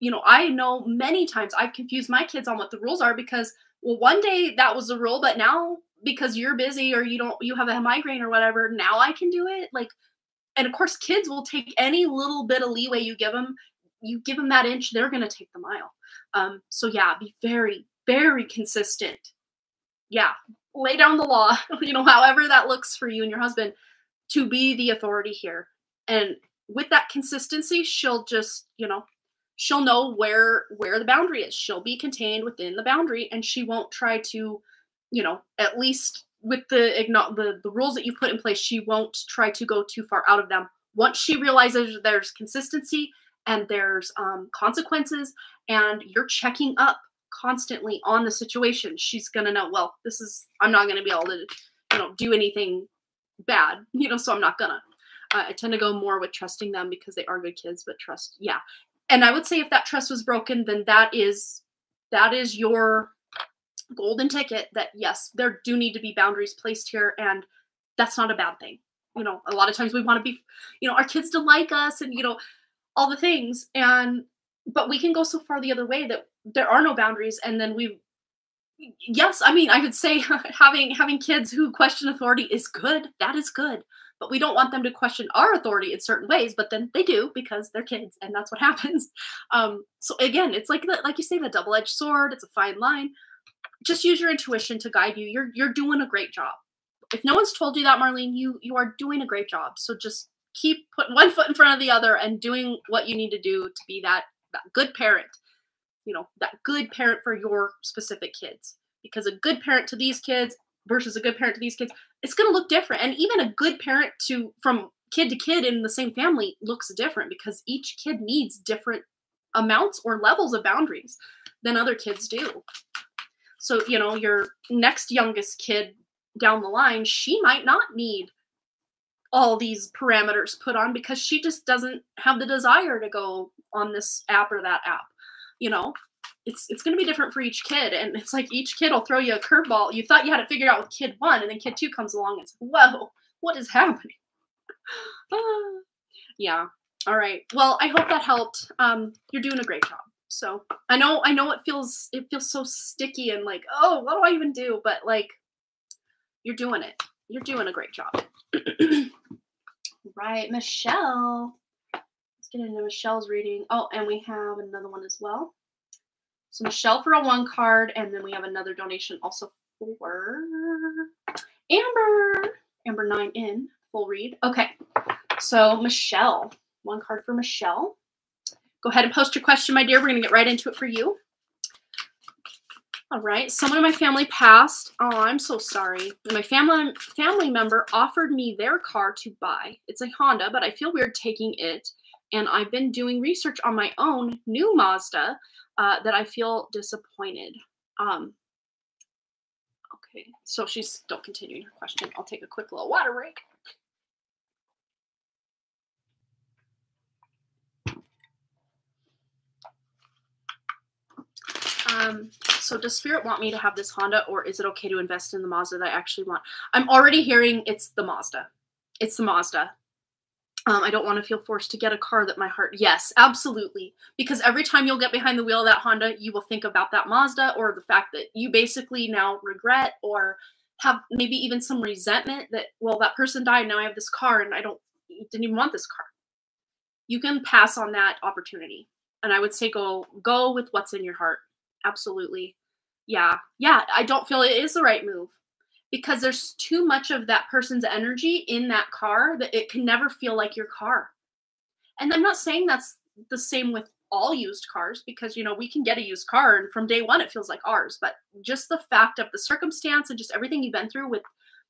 you know, I know many times I've confused my kids on what the rules are because, well, one day that was the rule, but now because you're busy or you don't, you have a migraine or whatever, now I can do it. Like, and of course, kids will take any little bit of leeway you give them. You give them that inch, they're going to take the mile. So yeah, be very, very consistent. Yeah. Lay down the law, you know, however that looks for you and your husband to be the authority here. And with that consistency, she'll just, you know, she'll know where the boundary is. She'll be contained within the boundary, and she won't try to, you know, at least with the rules that you put in place, she won't try to go too far out of them. Once she realizes there's consistency and there's consequences and you're checking up constantly on the situation, she's going to know, well, this is, I'm not going to be able to, you know, do anything bad, you know, so I'm not gonna. I tend to go more with trusting them because they are good kids, but trust, yeah. And I would say if that trust was broken, then that is your golden ticket that yes, there do need to be boundaries placed here, and that's not a bad thing. You know, a lot of times we want to be, you know, our kids to like us and, you know, all the things, and but we can go so far the other way that there are no boundaries. And then we, yes, I mean, I would say having kids who question authority is good. That is good. But we don't want them to question our authority in certain ways, but then they do because they're kids, and that's what happens. So again, it's like you say, the double-edged sword, it's a fine line. Just use your intuition to guide you. You're doing a great job. If no one's told you that, Marlene, you are doing a great job. So just keep putting one foot in front of the other and doing what you need to do to be that good parent, you know, that good parent for your specific kids, because a good parent to these kids versus a good parent to these kids, it's going to look different. And even a good parent from kid to kid in the same family looks different, because each kid needs different amounts or levels of boundaries than other kids do. So, you know, your next youngest kid down the line, she might not need all these parameters put on because she just doesn't have the desire to go on this app or that app. You know, it's going to be different for each kid. And it's like each kid will throw you a curveball. You thought you had it figured out with kid one, and then kid two comes along and it's, whoa, what is happening? Yeah. All right. Well, I hope that helped. You're doing a great job. So I know it feels so sticky and like, oh, what do I even do? But like, you're doing it. You're doing a great job. Right. Michelle. Get into Michelle's reading. Oh, and we have another one as well. So Michelle for a 1 card, and then we have another donation also for Amber. Amber 9 in full read. Okay, so Michelle, 1 card for Michelle. Go ahead and post your question, my dear. We're gonna get right into it for you. All right. Someone in my family passed. Oh, I'm so sorry. My family member offered me their car to buy. It's a Honda, but I feel weird taking it. And I've been doing research on my own new Mazda that I feel disappointed. Okay, so she's still continuing her question. I'll take a quick little water break. So does Spirit want me to have this Honda, or is it okay to invest in the Mazda that I actually want? I'm already hearing it's the Mazda. It's the Mazda. I don't want to feel forced to get a car that my heart, yes, absolutely. Because every time you'll get behind the wheel of that Honda, you will think about that Mazda, or the fact that you basically now regret or have maybe even some resentment that, well, that person died, now I have this car and I didn't even want this car. You can pass on that opportunity. And I would say go with what's in your heart. Absolutely. Yeah. Yeah. I don't feel it is the right move, because there's too much of that person's energy in that car that it can never feel like your car. And I'm not saying that's the same with all used cars, because, you know, we can get a used car and from day one it feels like ours, but just the fact of the circumstance and just everything you've been through with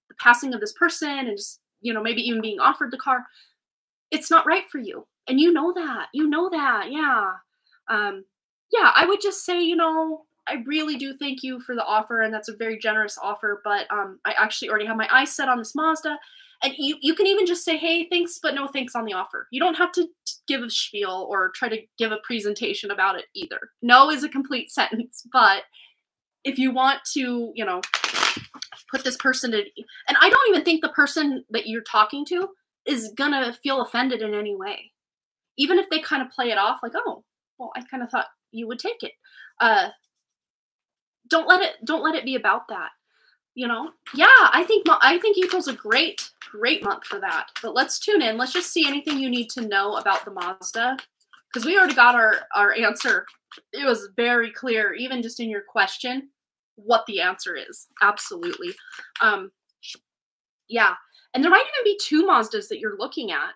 the passing of this person and just, you know, maybe even being offered the car, it's not right for you. And you know that. Yeah. Yeah, I would just say, you know, I really do thank you for the offer, and that's a very generous offer, but I actually already have my eyes set on this Mazda. And you can even just say, hey, thanks, but no thanks on the offer. You don't have to give a spiel or try to give a presentation about it either. No is a complete sentence, but if you want to, you know, put this person to, and I don't even think the person that you're talking to is gonna feel offended in any way. Even if they kind of play it off like, oh, well, I kind of thought you would take it. Don't let it be about that. You know? Yeah, I think April's a great month for that. But let's tune in. Let's just see anything you need to know about the Mazda. Because we already got our answer. It was very clear, even just in your question, what the answer is. Absolutely. Yeah. And there might even be two Mazdas that you're looking at.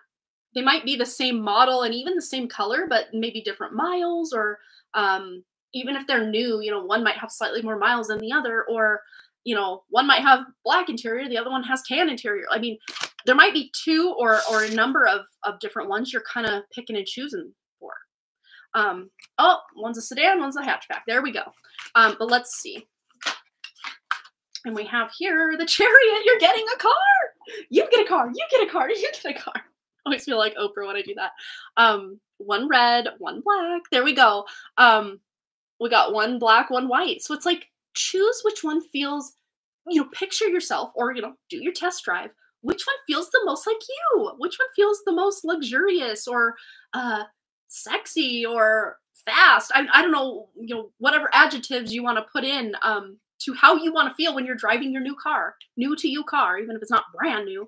They might be the same model and even the same color, but maybe different miles, or even if they're new, you know, one might have slightly more miles than the other, or, you know, one might have black interior, the other one has tan interior. I mean, there might be two or a number of different ones you're kind of picking and choosing for. Oh, one's a sedan, one's a hatchback. There we go. But let's see. And we have here the Chariot. You're getting a car. You get a car. You get a car. You get a car. I always feel like Oprah when I do that. One red, one black. There we go. We got one black, one white. So it's like, choose which one feels, you know, picture yourself, or, you know, do your test drive. Which one feels the most like you? Which one feels the most luxurious, or sexy, or fast? I don't know, you know, whatever adjectives you want to put in to how you want to feel when you're driving your new car, new to you car, even if it's not brand new.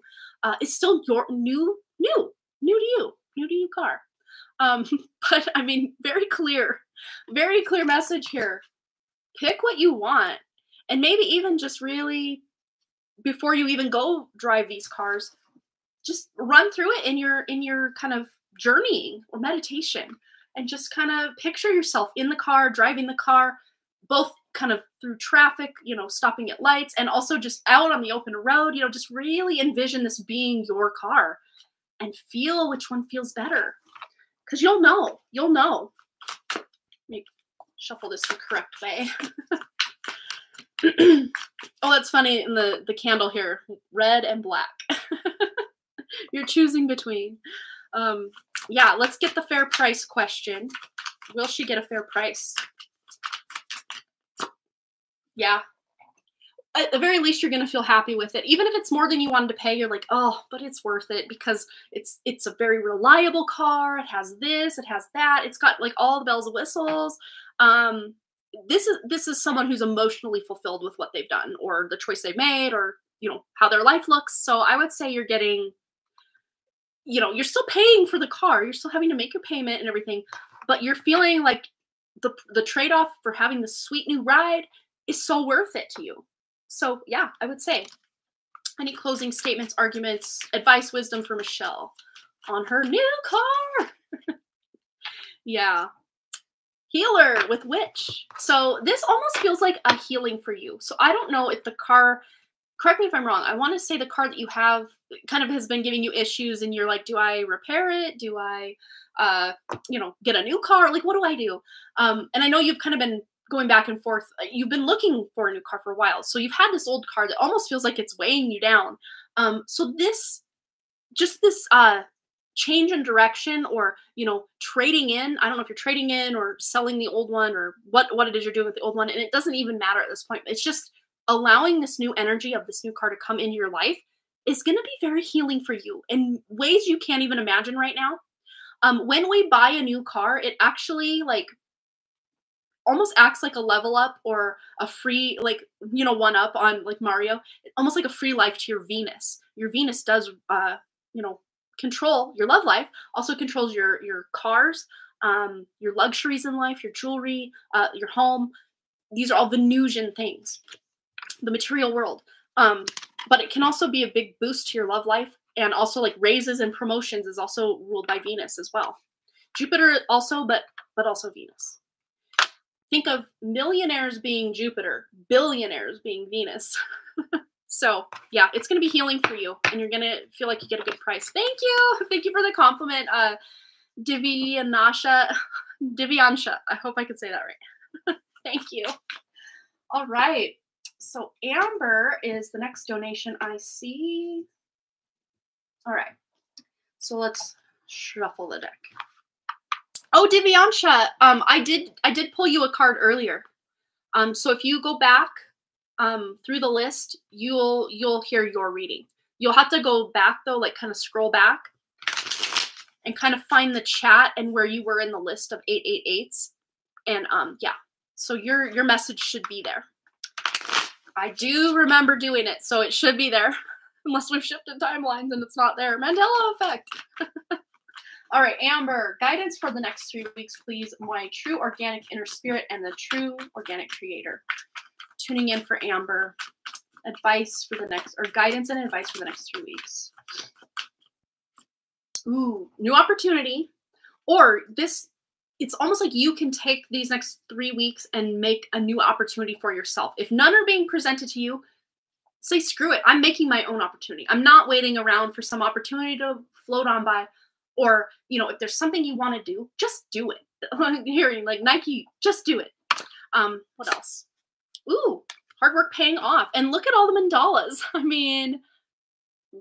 It's still your new to you car. But I mean, very clear message here. Pick what you want, and maybe even just really, before you even go drive these cars, just run through it in your kind of journeying or meditation, and just kind of picture yourself in the car, driving the car, both kind of through traffic, you know, stopping at lights, and also just out on the open road, you know, just really envision this being your car and feel which one feels better. Because you'll know. Let me shuffle this the correct way. Oh, that's funny in the candle here, red and black. You're choosing between. Yeah, let's get the fair price question. Will she get a fair price? Yeah. At the very least, you're going to feel happy with it. Even if it's more than you wanted to pay, you're like, oh, but it's worth it, because it's a very reliable car. It has this, it has that. It's got like all the bells and whistles. This is someone who's emotionally fulfilled with what they've done, or the choice they made, or, you know, how their life looks. So I would say you're getting, you know, you're still paying for the car. You're still having to make your payment and everything, but you're feeling like the trade-off for having the sweet new ride is so worth it to you. So yeah, I would say. Any closing statements, arguments, advice, wisdom for Michelle on her new car? Yeah. Healer with witch. So this almost feels like a healing for you. So I don't know if the car, correct me if I'm wrong, I want to say the car that you have kind of has been giving you issues, and you're like, do I repair it? Do I, you know, get a new car? Like, what do I do? And I know you've kind of been going back and forth. You've been looking for a new car for a while. So you've had this old car that almost feels like it's weighing you down. So this, just this change in direction, or, you know, trading in, I don't know if you're trading in or selling the old one, or what it is you're doing with the old one. And it doesn't even matter at this point. It's just allowing this new energy of this new car to come into your life is going to be very healing for you in ways you can't even imagine right now. When we buy a new car, it actually like almost acts like a level up, or a free, like, you know, one up on like Mario, almost like a free life to your Venus. Your Venus does, you know, control your love life, also controls your cars, your luxuries in life, your jewelry, your home. These are all Venusian things, the material world. But it can also be a big boost to your love life, and also like raises and promotions is also ruled by Venus as well. Jupiter also, but also Venus. Think of millionaires being Jupiter, billionaires being Venus. So yeah, it's going to be healing for you, and you're going to feel like you get a good price. Thank you. Thank you for the compliment. Divyansha. I hope I could say that right. Thank you. All right. So Amber is the next donation I see. All right. So let's shuffle the deck. Oh, Divyansha, I did pull you a card earlier. So if you go back through the list, you'll hear your reading. You'll have to go back though, like kind of scroll back and kind of find the chat and where you were in the list of 888s. And yeah, so your message should be there. I do remember doing it, so it should be there. Unless we've shifted timelines and it's not there. Mandela effect. All right, Amber, guidance for the next 3 weeks, please. My true organic inner spirit and the true organic creator. Tuning in for Amber. Advice for the next, or guidance and advice for the next 3 weeks. Ooh, new opportunity. Or this, it's almost like you can take these next 3 weeks and make a new opportunity for yourself. If none are being presented to you, say, screw it. I'm making my own opportunity. I'm not waiting around for some opportunity to float on by. Or, you know, if there's something you want to do, just do it. I'm hearing like Nike, just do it. What else? Ooh, hard work paying off. And look at all the mandalas. I mean,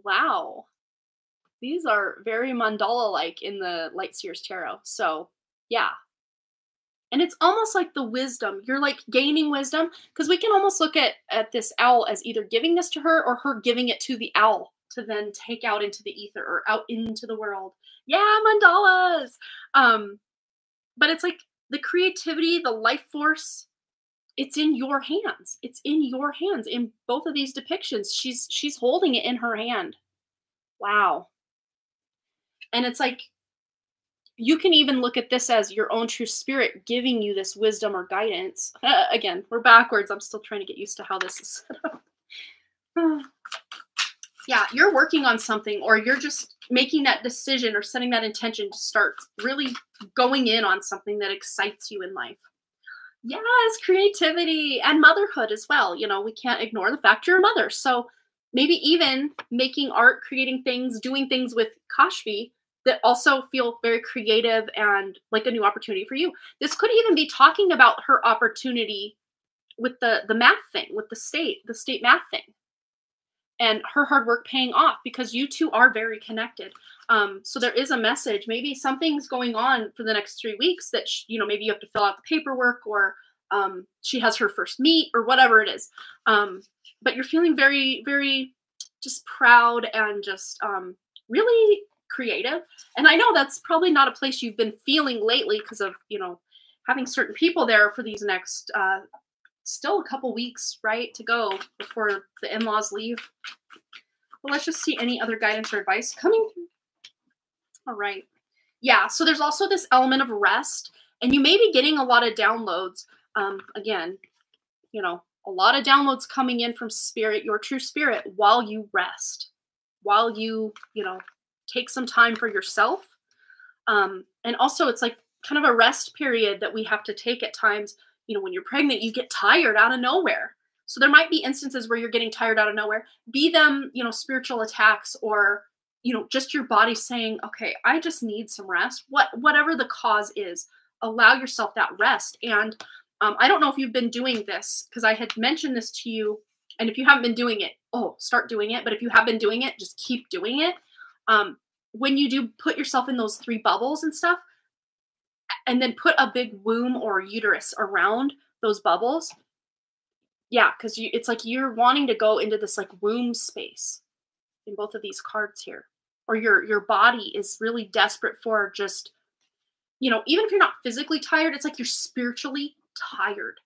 wow. These are very mandala-like in the Lightseer's Tarot. So, yeah. And it's almost like the wisdom. You're like gaining wisdom, because we can almost look at this owl as either giving this to her or her giving it to the owl to then take out into the ether or out into the world. Yeah, mandalas. But it's like the creativity, the life force, it's in your hands. It's in your hands. In both of these depictions, she's holding it in her hand. Wow. And it's like, you can even look at this as your own true spirit giving you this wisdom or guidance. Again, we're backwards. I'm still trying to get used to how this is set up. Yeah, you're working on something, or you're just making that decision or setting that intention to start really going in on something that excites you in life. Yes, creativity and motherhood as well. You know, we can't ignore the fact you're a mother. So maybe even making art, creating things, doing things with Kashvi that also feel very creative and like a new opportunity for you. This could even be talking about her opportunity with the math thing, with the state math thing, and her hard work paying off, because you two are very connected. So there is a message. Maybe something's going on for the next 3 weeks that, you know, maybe you have to fill out the paperwork, or she has her first meet, or whatever it is. But you're feeling very, very just proud and just really creative. And I know that's probably not a place you've been feeling lately because of, you know, having certain people there for these next, still a couple weeks, right, to go before the in-laws leave. But let's just see any other guidance or advice coming through. All right. Yeah. So there's also this element of rest, and you may be getting a lot of downloads. Again, you know, a lot of downloads coming in from spirit, your true spirit, while you rest, while you, you know, take some time for yourself. And also it's like kind of a rest period that we have to take at times. You know, when you're pregnant, you get tired out of nowhere. So there might be instances where you're getting tired out of nowhere, be them, you know, spiritual attacks, or, you know, just your body saying, okay, I just need some rest. Whatever the cause is, allow yourself that rest. And I don't know if you've been doing this, because I had mentioned this to you. And if you haven't been doing it, oh, start doing it. But if you have been doing it, just keep doing it. When you do put yourself in those three bubbles and stuff, and then put a big womb or uterus around those bubbles. Yeah, because it's like you're wanting to go into this like womb space in both of these cards here. Or your body is really desperate for just, you know, even if you're not physically tired, it's like you're spiritually tired,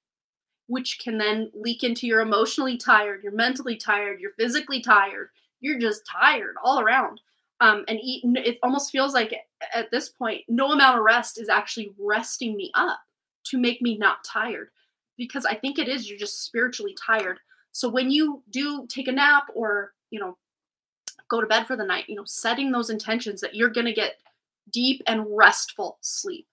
which can then leak into your emotionally tired, you're mentally tired, you're physically tired, you're just tired all around. And it almost feels like at this point, no amount of rest is actually resting me up to make me not tired, because I think it is, you're just spiritually tired. So when you do take a nap, or, you know, go to bed for the night, you know, setting those intentions that you're going to get deep and restful sleep,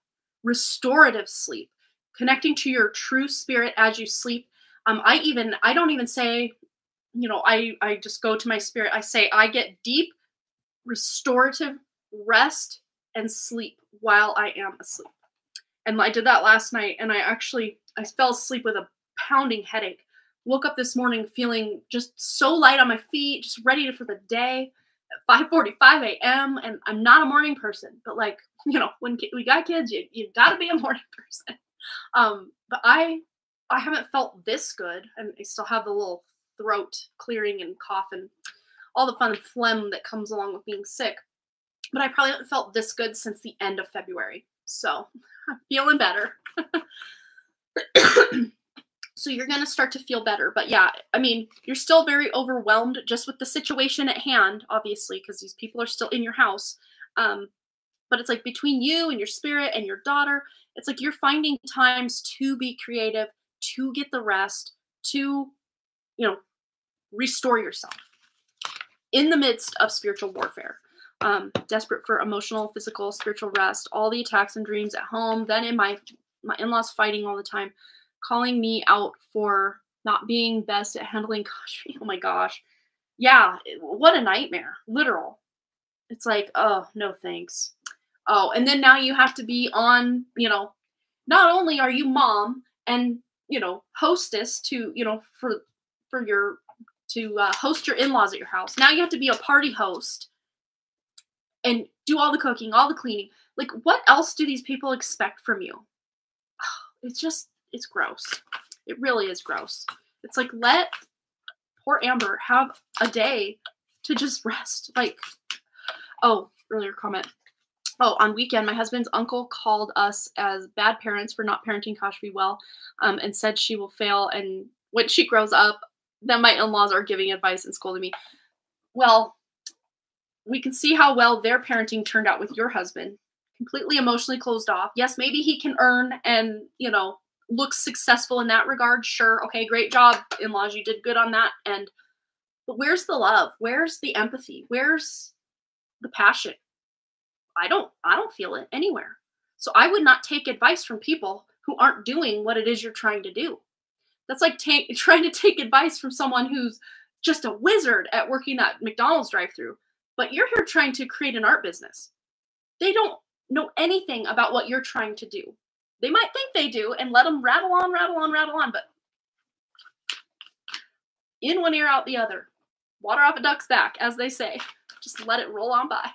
restorative sleep, connecting to your true spirit as you sleep. I don't even say, you know, I just go to my spirit. I say, I get deep, restorative rest and sleep while I am asleep. And I did that last night, and I fell asleep with a pounding headache. Woke up this morning feeling just so light on my feet, just ready for the day at 5:45 a.m. And I'm not a morning person, but like, you know, when we got kids, you gotta be a morning person. But I haven't felt this good, and I still have the little throat clearing and cough and all the fun phlegm that comes along with being sick. But I probably haven't felt this good since the end of February. So I'm feeling better. So you're going to start to feel better. But yeah, I mean, you're still very overwhelmed just with the situation at hand, obviously, because these people are still in your house. But it's like between you and your spirit and your daughter, it's like you're finding times to be creative, to get the rest, to, you know, restore yourself in the midst of spiritual warfare. Desperate for emotional, physical, spiritual rest, all the attacks and dreams at home, then in my in-laws fighting all the time, calling me out for not being best at handling, gosh, oh my gosh. Yeah, what a nightmare, literal. It's like, oh, no thanks. Oh, and then now you have to be on, you know, not only are you mom and, you know, hostess to, you know, to host your in-laws at your house. Now you have to be a party host and do all the cooking, all the cleaning. Like, what else do these people expect from you? It's just, it's gross. It really is gross. It's like, let poor Amber have a day to just rest. Like, oh, earlier comment. Oh, on weekend, my husband's uncle called us as bad parents for not parenting Kashvi well, and said she will fail. And when she grows up, then my in-laws are giving advice and scolding me. Well, we can see how well their parenting turned out with your husband. Completely emotionally closed off. Yes, maybe he can earn and, you know, looks successful in that regard. Sure. Okay, great job, in-laws. You did good on that end. But where's the love? Where's the empathy? Where's the passion? I don't feel it anywhere. So I would not take advice from people who aren't doing what it is you're trying to do. That's like trying to take advice from someone who's just a wizard at working that McDonald's drive-thru. But you're here trying to create an art business. They don't know anything about what you're trying to do. They might think they do, and let them rattle on, rattle on, rattle on, but in one ear, out the other. Water off a duck's back, as they say. Just let it roll on by.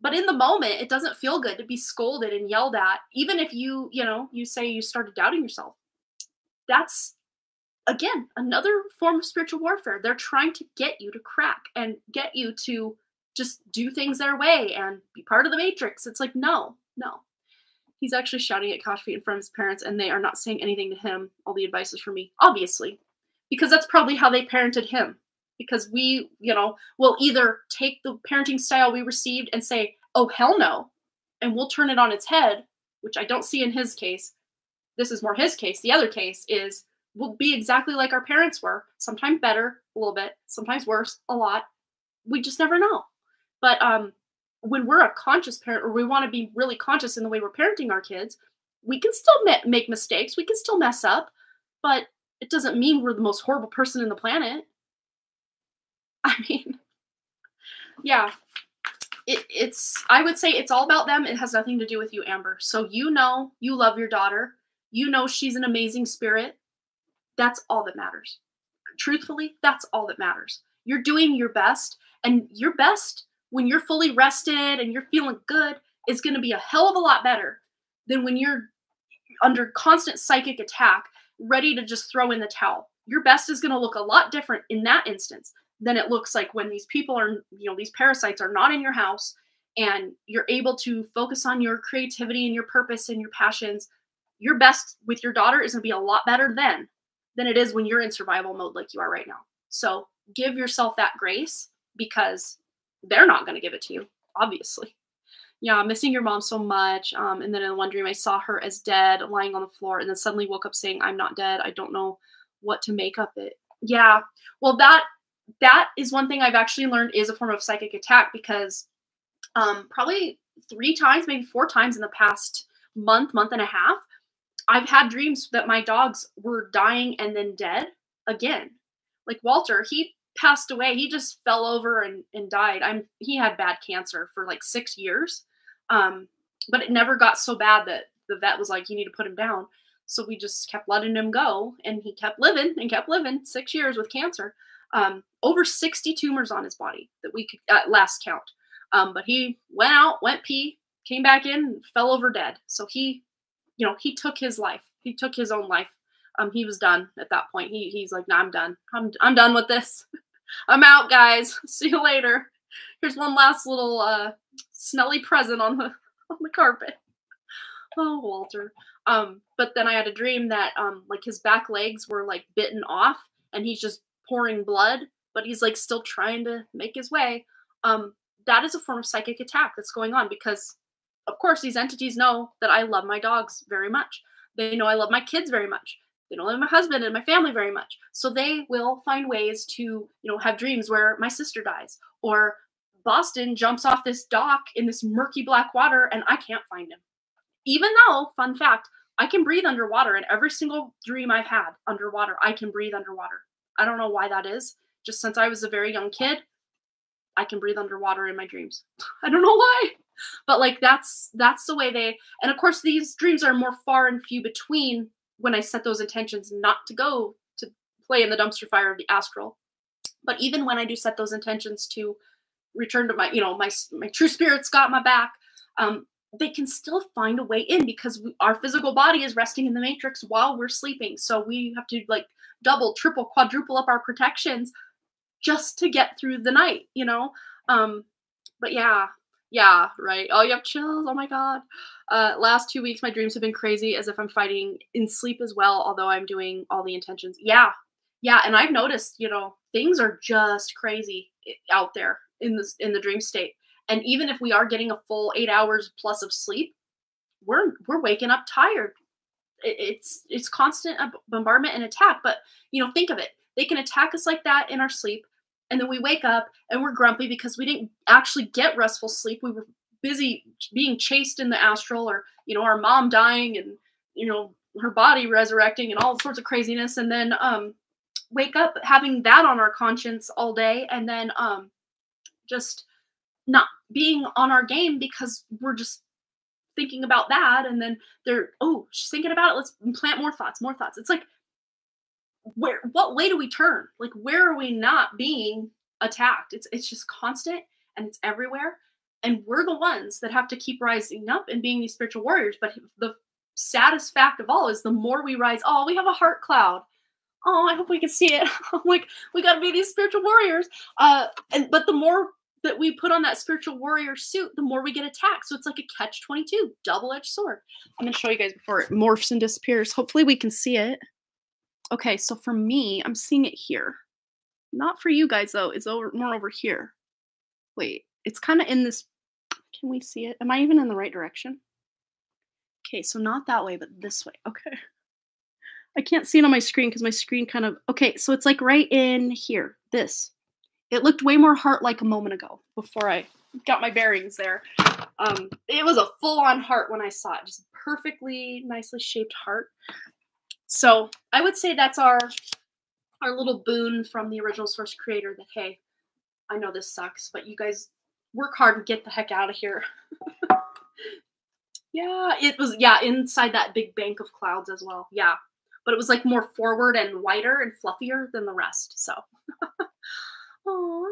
But in the moment, it doesn't feel good to be scolded and yelled at, even if you, you know, you say you started doubting yourself. That's, again, another form of spiritual warfare. They're trying to get you to crack and get you to just do things their way and be part of the matrix. It's like, no, no. He's actually shouting at Kashfi in front of his parents, and they are not saying anything to him. All the advice is for me, obviously, because that's probably how they parented him. Because we, you know, will either take the parenting style we received and say, oh, hell no, and we'll turn it on its head, which I don't see in his case. This is more his case. The other case is we'll be exactly like our parents were, sometimes better, a little bit, sometimes worse, a lot. We just never know. But when we're a conscious parent, or we want to be really conscious in the way we're parenting our kids, we can still make mistakes. We can still mess up, but it doesn't mean we're the most horrible person in the planet. I mean, yeah, it's, I would say it's all about them. It has nothing to do with you, Amber. So, you know, you love your daughter. You know, she's an amazing spirit. That's all that matters. Truthfully, that's all that matters. You're doing your best, and your best when you're fully rested and you're feeling good is going to be a hell of a lot better than when you're under constant psychic attack, ready to just throw in the towel. Your best is going to look a lot different in that instance than it looks like when these people are, you know, these parasites are not in your house and you're able to focus on your creativity and your purpose and your passions. Your best with your daughter is going to be a lot better then than it is when you're in survival mode like you are right now. So give yourself that grace, because they're not going to give it to you, obviously. Yeah, missing your mom so much. And then in one dream, I saw her as dead, lying on the floor, and then suddenly woke up saying, I'm not dead. I don't know what to make of it. Yeah, well, that is one thing I've actually learned is a form of psychic attack, because probably 3 times, maybe 4 times in the past month, month and a half, I've had dreams that my dogs were dying and then dead again. Like Walter, he passed away. He just fell over and died. He had bad cancer for like 6 years. But it never got so bad that the vet was like, you need to put him down. So we just kept letting him go, and he kept living 6 years with cancer. Over 60 tumors on his body that we could at last count. But he went out, went pee, came back in, and fell over dead. So he, you know, he took his life. He took his own life. He was done at that point. He's like, no, I'm done. I'm done with this. I'm out, guys. See you later. Here's one last little smelly present on the carpet. Oh, Walter. But then I had a dream that like his back legs were like bitten off and he's just pouring blood, but he's like still trying to make his way. That is a form of psychic attack that's going on because of course these entities know that I love my dogs very much. They know I love my kids very much. They know I love my husband and my family very much. So they will find ways to, you know, have dreams where my sister dies or Boston jumps off this dock in this murky black water and I can't find him. Even though, fun fact, I can breathe underwater in every single dream I've had underwater. I can breathe underwater. I don't know why that is. Just since I was a very young kid, I can breathe underwater in my dreams. I don't know why, but like that's the way they, and of course these dreams are more far and few between when I set those intentions not to go to play in the dumpster fire of the astral. But even when I do set those intentions to return to my, you know, my true spirit's got my back, they can still find a way in because our physical body is resting in the matrix while we're sleeping. So we have to like double, triple, quadruple up our protections just to get through the night, you know? But yeah, right. Oh, you have chills. Oh my God. Last 2 weeks, my dreams have been crazy as if I'm fighting in sleep as well, although I'm doing all the intentions. Yeah. And I've noticed, you know, things are just crazy out there in the dream state. And even if we are getting a full 8 hours plus of sleep, we're waking up tired. It's constant bombardment and attack. But, you know, think of it. They can attack us like that in our sleep. And then we wake up and we're grumpy because we didn't actually get restful sleep. We were busy being chased in the astral or, you know, our mom dying and, you know, her body resurrecting and all sorts of craziness. And then wake up having that on our conscience all day. And then just not being on our game because we're just thinking about that. And then they're, oh, she's thinking about it. Let's implant more thoughts, more thoughts. It's like, where, what way do we turn? Like, where are we not being attacked? It's just constant and it's everywhere. And we're the ones that have to keep rising up and being these spiritual warriors. But the saddest fact of all is the more we rise, oh, we have a heart cloud. Oh, I hope we can see it. I'm like, we got to be these spiritual warriors. But the more that we put on that spiritual warrior suit, the more we get attacked. So it's like a catch-22, double-edged sword. I'm going to show you guys before it morphs and disappears. Hopefully we can see it. Okay, so for me, I'm seeing it here. Not for you guys, though. It's over, more over here. Wait, it's kind of in this. Can we see it? Am I even in the right direction? Okay, so not that way, but this way. Okay. I can't see it on my screen because my screen kind of. Okay, so it's like right in here, this. It looked way more heart-like a moment ago before I got my bearings there. It was a full-on heart when I saw it, just perfectly nicely shaped heart. So I would say that's our little boon from the original source creator that, hey, I know this sucks, but you guys work hard and get the heck out of here. Yeah, it was, yeah, inside that big bank of clouds as well. Yeah, but it was like more forward and wider and fluffier than the rest, so. Aww.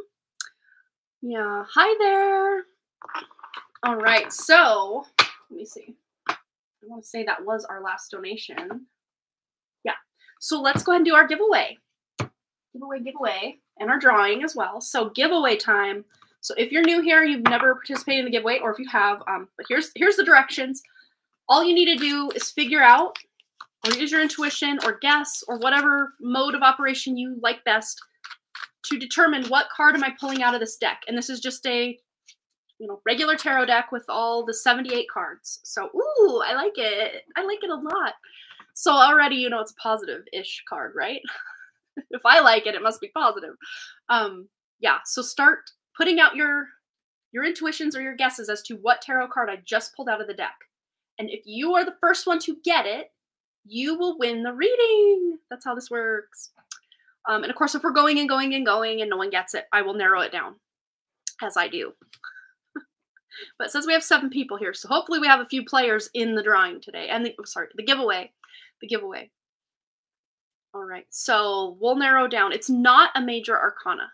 Yeah. Hi there. All right. So let me see. I want to say that was our last donation. Yeah. So let's go ahead and do our giveaway. Giveaway, and our drawing as well. So giveaway time. So if you're new here, you've never participated in the giveaway, or if you have, but here's the directions. All you need to do is figure out or use your intuition or guess or whatever mode of operation you like best to determine what card am I pulling out of this deck. And this is just a, you know, regular tarot deck with all the 78 cards. So, ooh, I like it. I like it a lot. So already, you know, it's a positive-ish card, right? If I like it, it must be positive. Yeah, so start putting out your intuitions or your guesses as to what tarot card I just pulled out of the deck. And if you are the first one to get it, you will win the reading. That's how this works. And of course, if we're going and going and going and no one gets it, I will narrow it down as I do. But since we have 7 people here, so hopefully we have a few players in the drawing today. And the giveaway, All right. So we'll narrow down. It's not a major arcana,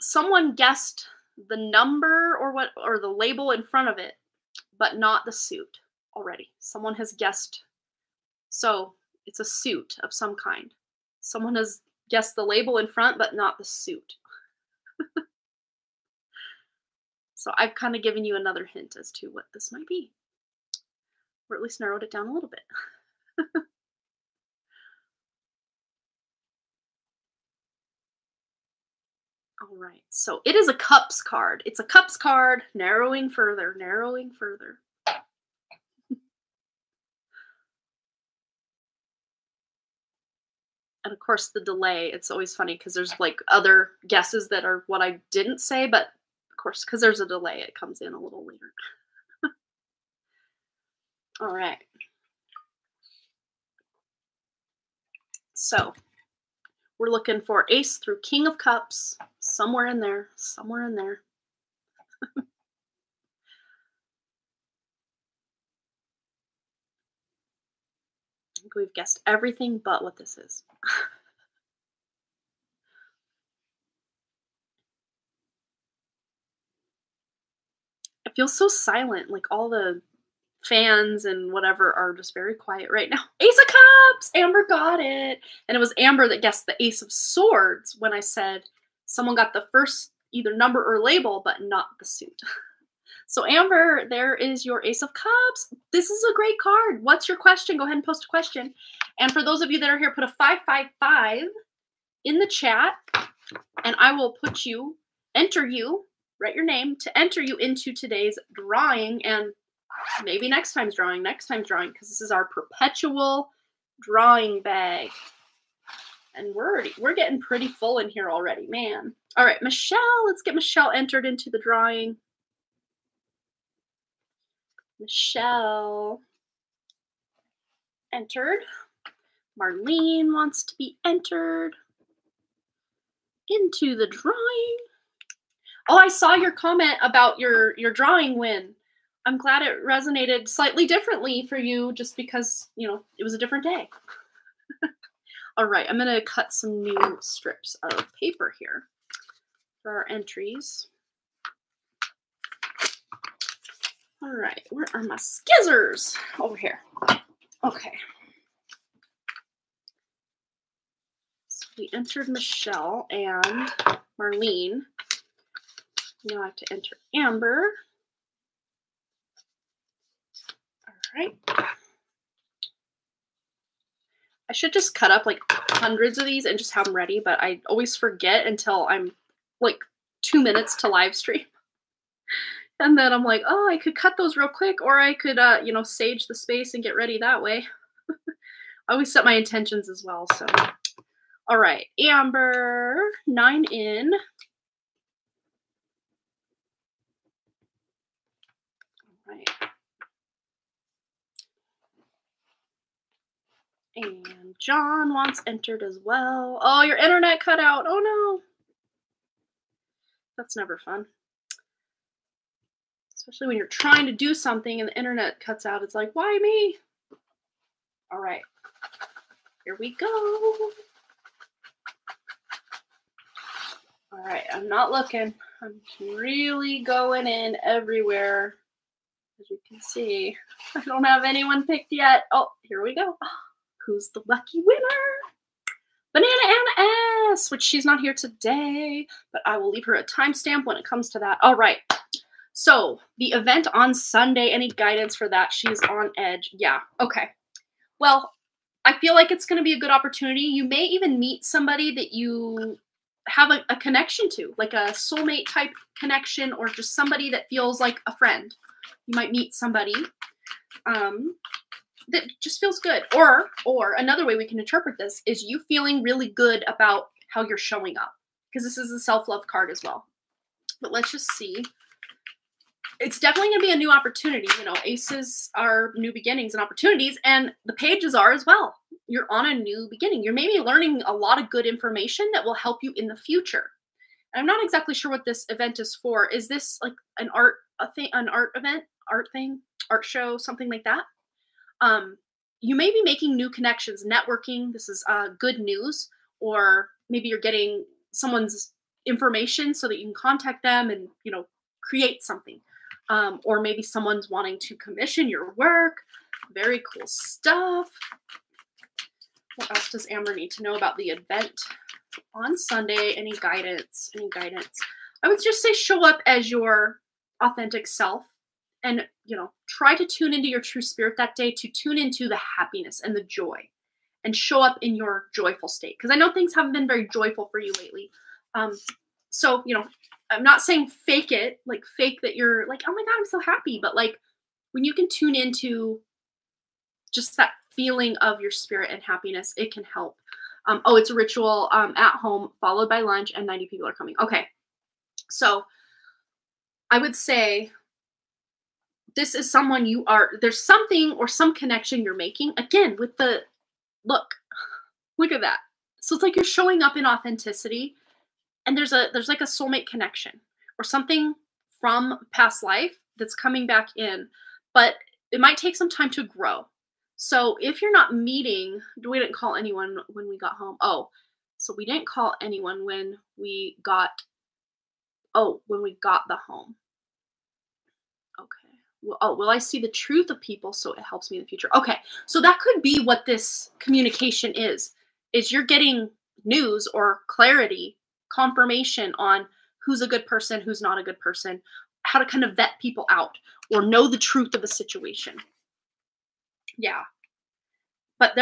Someone guessed the number or what, or the label in front of it, but not the suit already. Someone has guessed. So it's a suit of some kind. Someone has guessed the label in front, but not the suit. So I've kind of given you another hint as to what this might be. Or at least narrowed it down a little bit. All right, so it is a cups card. It's a cups card, narrowing further, narrowing further. And of course the delay, it's always funny because there's like other guesses that are what I didn't say, but of course, because there's a delay, it comes in a little later. All right. So we're looking for Ace through King of Cups, somewhere in there, somewhere in there. I think we've guessed everything but what this is. It feels so silent, like all the fans and whatever are just very quiet right now. Ace of Cups! Amber got it! And it was Amber that guessed the Ace of Swords when I said someone got the first either number or label, but not the suit. So Amber, there is your Ace of Cups. This is a great card. What's your question? Go ahead and post a question. And for those of you that are here, put a 555 in the chat, and I will put you, enter you, write your name, to enter you into today's drawing, and maybe next time's drawing, because this is our perpetual drawing bag. And we're getting pretty full in here already, man. All right, Michelle, let's get Michelle entered into the drawing. Michelle entered. Marlene wants to be entered into the drawing. Oh, I saw your comment about your drawing win. I'm glad it resonated slightly differently for you just because, you know, it was a different day. All right, I'm going to cut some new strips of paper here for our entries. All right, where are my scissors? Over here. Okay. So we entered Michelle and Marlene. Now I have to enter Amber. Right. I should just cut up like hundreds of these and just have them ready, but I always forget until I'm like 2 minutes to live stream. And then I'm like, oh, I could cut those real quick, or I could, you know, sage the space and get ready that way. I always set my intentions as well. So, all right, Amber, 9 in. All right. And John wants entered as well. Oh, your internet cut out. Oh, no. That's never fun. Especially when you're trying to do something and the internet cuts out. It's like, why me? All right. Here we go. All right. I'm not looking. I'm really going in everywhere. As you can see, I don't have anyone picked yet. Oh, here we go. Who's the lucky winner? Banana Anna S, which she's not here today, but I will leave her a timestamp when it comes to that. All right. So the event on Sunday, any guidance for that? She's on edge. Yeah. Okay. Well, I feel like it's going to be a good opportunity. You may even meet somebody that you have a connection to, like a soulmate type connection, or just somebody that feels like a friend. You might meet somebody. That just feels good. Or another way we can interpret this is you feeling really good about how you're showing up, because this is a self-love card as well. But let's just see. It's definitely going to be a new opportunity. You know, aces are new beginnings and opportunities, and the pages are as well. You're on a new beginning. You're maybe learning a lot of good information that will help you in the future. I'm not exactly sure what this event is for. Is this like an art, a thing, an art event, art thing, art show, something like that? You may be making new connections, networking. This is good news, or maybe you're getting someone's information so that you can contact them and, you know, create something. Or maybe someone's wanting to commission your work. Very cool stuff. What else does Amber need to know about the event on Sunday? Any guidance? Any guidance? I would just say show up as your authentic self and, you know, try to tune into your true spirit that day, to tune into the happiness and the joy and show up in your joyful state. Because I know things haven't been very joyful for you lately. So, you know, I'm not saying fake it, like fake that you're like, oh my God, I'm so happy. But like when you can tune into just that feeling of your spirit and happiness, it can help. Oh, it's a ritual at home followed by lunch and 90 people are coming. Okay. So I would say this is someone you are, there's something or some connection you're making again with the look, look at that. So it's like you're showing up in authenticity and there's like a soulmate connection or something from past life that's coming back in, but it might take some time to grow. So if you're not meeting, we didn't call anyone when we got home. Oh, so we didn't call anyone when we got, oh, when we got the home. Okay. Well, oh, will I see the truth of people so it helps me in the future? Okay. So that could be what this communication is you're getting news or clarity, confirmation on who's a good person, who's not a good person, how to kind of vet people out or know the truth of a situation. Yeah. But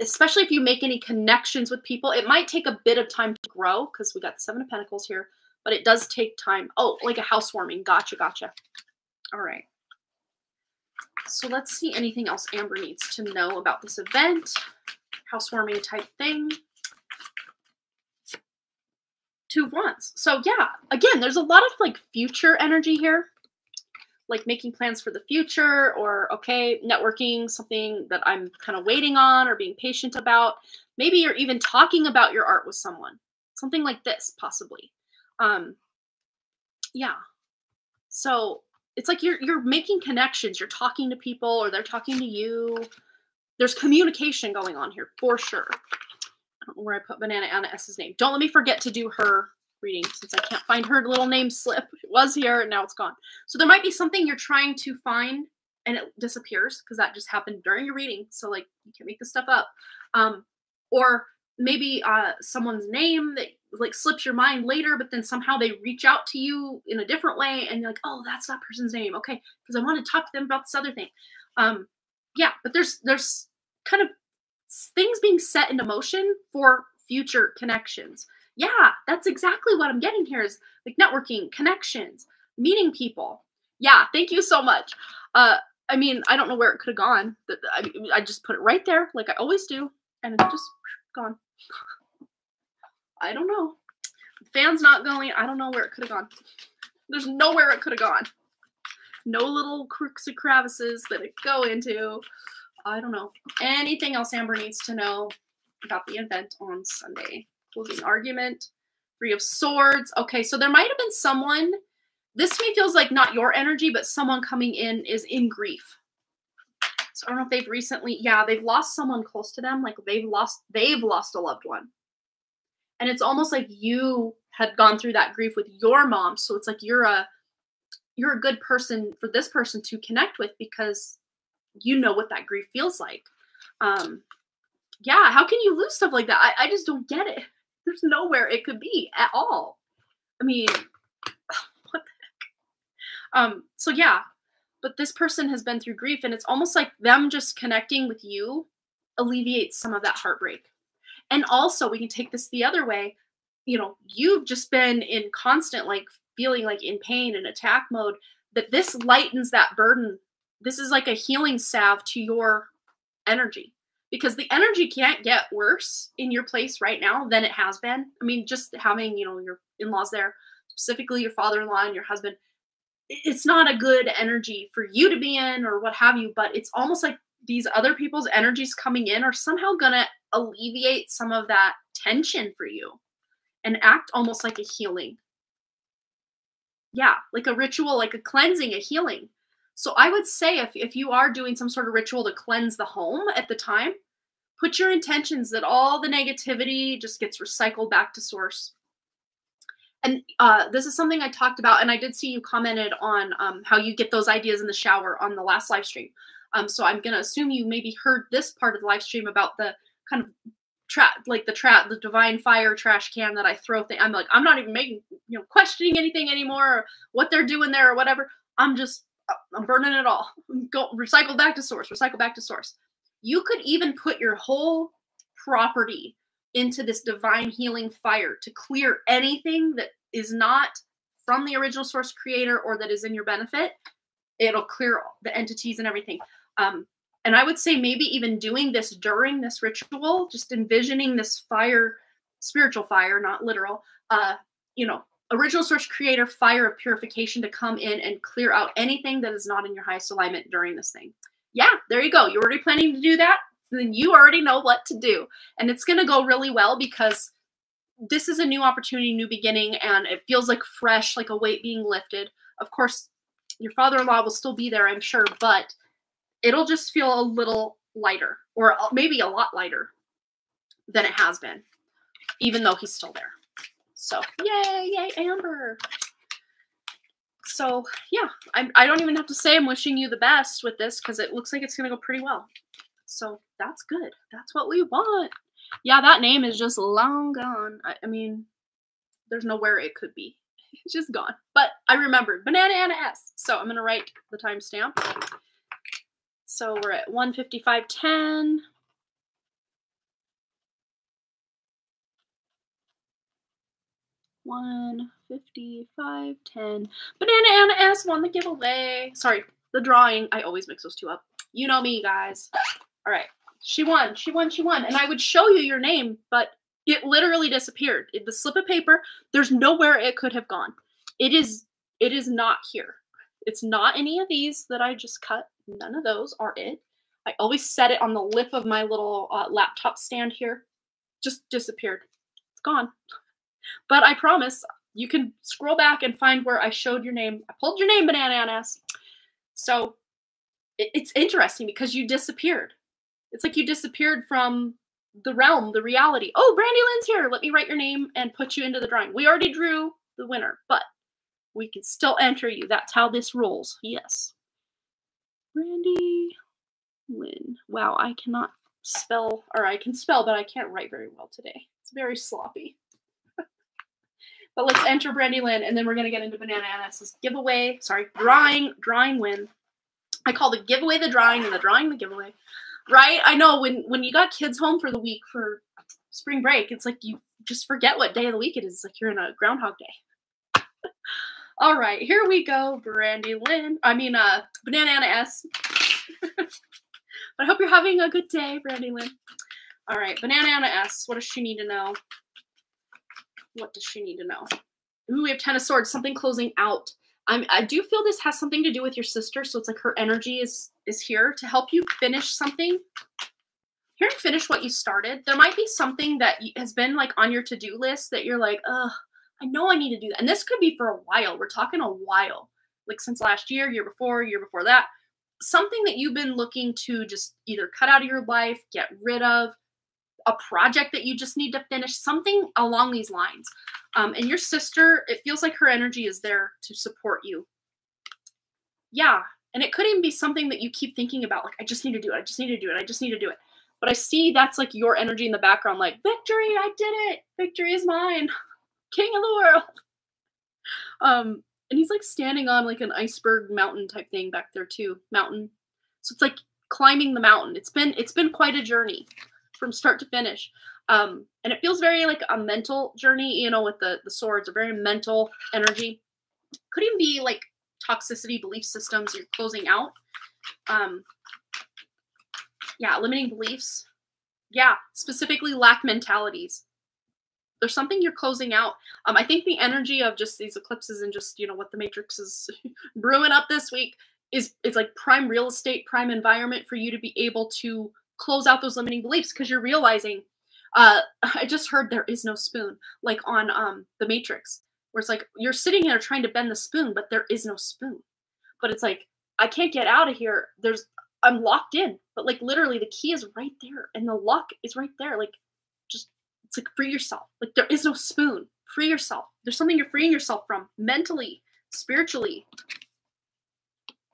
especially if you make any connections with people, it might take a bit of time to grow because we got the Seven of Pentacles here, but it does take time. Oh, like a housewarming. Gotcha. Gotcha. All right. So let's see anything else Amber needs to know about this event, housewarming type thing. Two Wands. So yeah, again, there's a lot of like future energy here. Like making plans for the future or, okay, networking, something that I'm kind of waiting on or being patient about. Maybe you're even talking about your art with someone, something like this, possibly. Yeah. So it's like you're making connections. You're talking to people or they're talking to you. There's communication going on here for sure. I don't know where I put Banana Anna S's name. Don't let me forget to do her reading since I can't find her little name slip. It was here and now it's gone. So there might be something you're trying to find and it disappears because that just happened during your reading. So like you can't make this stuff up. Or maybe someone's name that like slips your mind later, but then somehow they reach out to you in a different way and you're like, oh, that's that person's name. Okay, because I want to talk to them about this other thing. Yeah, but there's kind of things being set into motion for future connections. Yeah, that's exactly what I'm getting here is like networking, connections, meeting people. Yeah, thank you so much. I mean, I don't know where it could have gone. I just put it right there like I always do, and it's just gone. I don't know. The fan's not going. I don't know where it could have gone. There's nowhere it could have gone. No little crooks and crevices that it could go into. I don't know. Anything else Amber needs to know about the event on Sunday? Closing argument, Three of Swords. Okay, so there might have been someone, this to me feels like not your energy, but someone coming in is in grief. So I don't know if they've recently, yeah, they've lost someone close to them. Like they've lost a loved one. And it's almost like you had gone through that grief with your mom. So it's like you're a good person for this person to connect with because you know what that grief feels like. Yeah, how can you lose stuff like that? I just don't get it. There's nowhere it could be at all. I mean, what the heck? So yeah, but this person has been through grief and it's almost like them just connecting with you alleviates some of that heartbreak. And also we can take this the other way. You know, you've just been in constant, like feeling like in pain and attack mode, that this lightens that burden. This is like a healing salve to your energy. Because the energy can't get worse in your place right now than it has been. I mean, just having, you know, your in-laws there, specifically your father-in-law and your husband, it's not a good energy for you to be in or what have you, but it's almost like these other people's energies coming in are somehow going to alleviate some of that tension for you and act almost like a healing. Yeah, like a ritual, like a cleansing, a healing. So I would say if you are doing some sort of ritual to cleanse the home at the time, put your intentions that all the negativity just gets recycled back to source. And this is something I talked about, and I did see you commented on how you get those ideas in the shower on the last live stream. So I'm going to assume you maybe heard this part of the live stream about the kind of the divine fire trash can that I throw things. I'm like, I'm not even making, you know, questioning anything anymore or what they're doing there or whatever. I'm just, I'm burning it all. Go recycle back to source, recycle back to source. You could even put your whole property into this divine healing fire to clear anything that is not from the original source creator or that is in your benefit. It'll clear the entities and everything. And I would say maybe even doing this during this ritual, just envisioning this fire, spiritual fire, not literal, you know, original source creator fire of purification to come in and clear out anything that is not in your highest alignment during this thing. Yeah, there you go. You're already planning to do that. Then you already know what to do. And it's going to go really well because this is a new opportunity, new beginning, and it feels like fresh, like a weight being lifted. Of course, your father-in-law will still be there, I'm sure, but it'll just feel a little lighter, or maybe a lot lighter than it has been, even though he's still there. So yay, yay, Amber. So yeah, I don't even have to say I'm wishing you the best with this because it looks like it's going to go pretty well. So that's good. That's what we want. Yeah, that name is just long gone. I mean, there's nowhere it could be. It's just gone. But I remembered. Banana Anna S. So I'm going to write the timestamp. So we're at 1:55:10. Banana Anna S won the giveaway. Sorry, the drawing. I always mix those two up. You know me, guys. All right. She won. She won. She won. And I would show you your name, but it literally disappeared. The slip of paper, there's nowhere it could have gone. It is not here. It's not any of these that I just cut. None of those are it. I always set it on the lip of my little laptop stand here. Just disappeared. It's gone. But I promise you can scroll back and find where I showed your name. I pulled your name, Banana Annas. So it's interesting because you disappeared. It's like you disappeared from the realm, the reality. Oh, Brandy Lynn's here. Let me write your name and put you into the drawing. We already drew the winner, but we can still enter you. That's how this rolls. Yes. Brandy Lynn. Wow, I cannot spell, or I can spell, but I can't write very well today. It's very sloppy. But let's enter Brandy Lynn, and then we're going to get into Banana Anna's giveaway. Sorry, drawing win. I call the giveaway the drawing and the drawing the giveaway. Right? I know when you got kids home for the week for spring break, it's like you just forget what day of the week it is. It's like you're in a Groundhog Day. All right, here we go, Brandy Lynn. I mean, Banana Anna S. But I hope you're having a good day, Brandy Lynn. All right, Banana Anna S. What does she need to know? What does she need to know? Ooh, we have 10 of swords, something closing out. I do feel this has something to do with your sister, so it's like her energy is here to help you finish something. Here and finish what you started. There might be something that has been like on your to-do list that you're like, ugh, I know I need to do that. And this could be for a while. We're talking a while, like since last year, year before that. Something that you've been looking to just either cut out of your life, get rid of, a project that you just need to finish, something along these lines. And your sister, it feels like her energy is there to support you. Yeah. And it could even be something that you keep thinking about. Like, I just need to do it. I just need to do it. I just need to do it. But I see that's like your energy in the background. Like, victory, I did it. Victory is mine. King of the world. And he's like standing on like an iceberg mountain type thing back there too. Mountain. So it's like climbing the mountain. It's been quite a journey from start to finish. And it feels very like a mental journey, you know, with the swords, a very mental energy. Could even be like toxicity, belief systems you're closing out. Yeah, limiting beliefs. Yeah, specifically lack mentalities. There's something you're closing out. I think the energy of just these eclipses and just, you know, what the Matrix is brewing up this week is like prime real estate, prime environment for you to be able to close out those limiting beliefs because you're realizing, I just heard there is no spoon, like on the Matrix, where it's like you're sitting there trying to bend the spoon, but there is no spoon. But it's like, I can't get out of here. I'm locked in, but like literally the key is right there and the lock is right there. Like just, it's like free yourself. Like there is no spoon, free yourself. There's something you're freeing yourself from mentally, spiritually,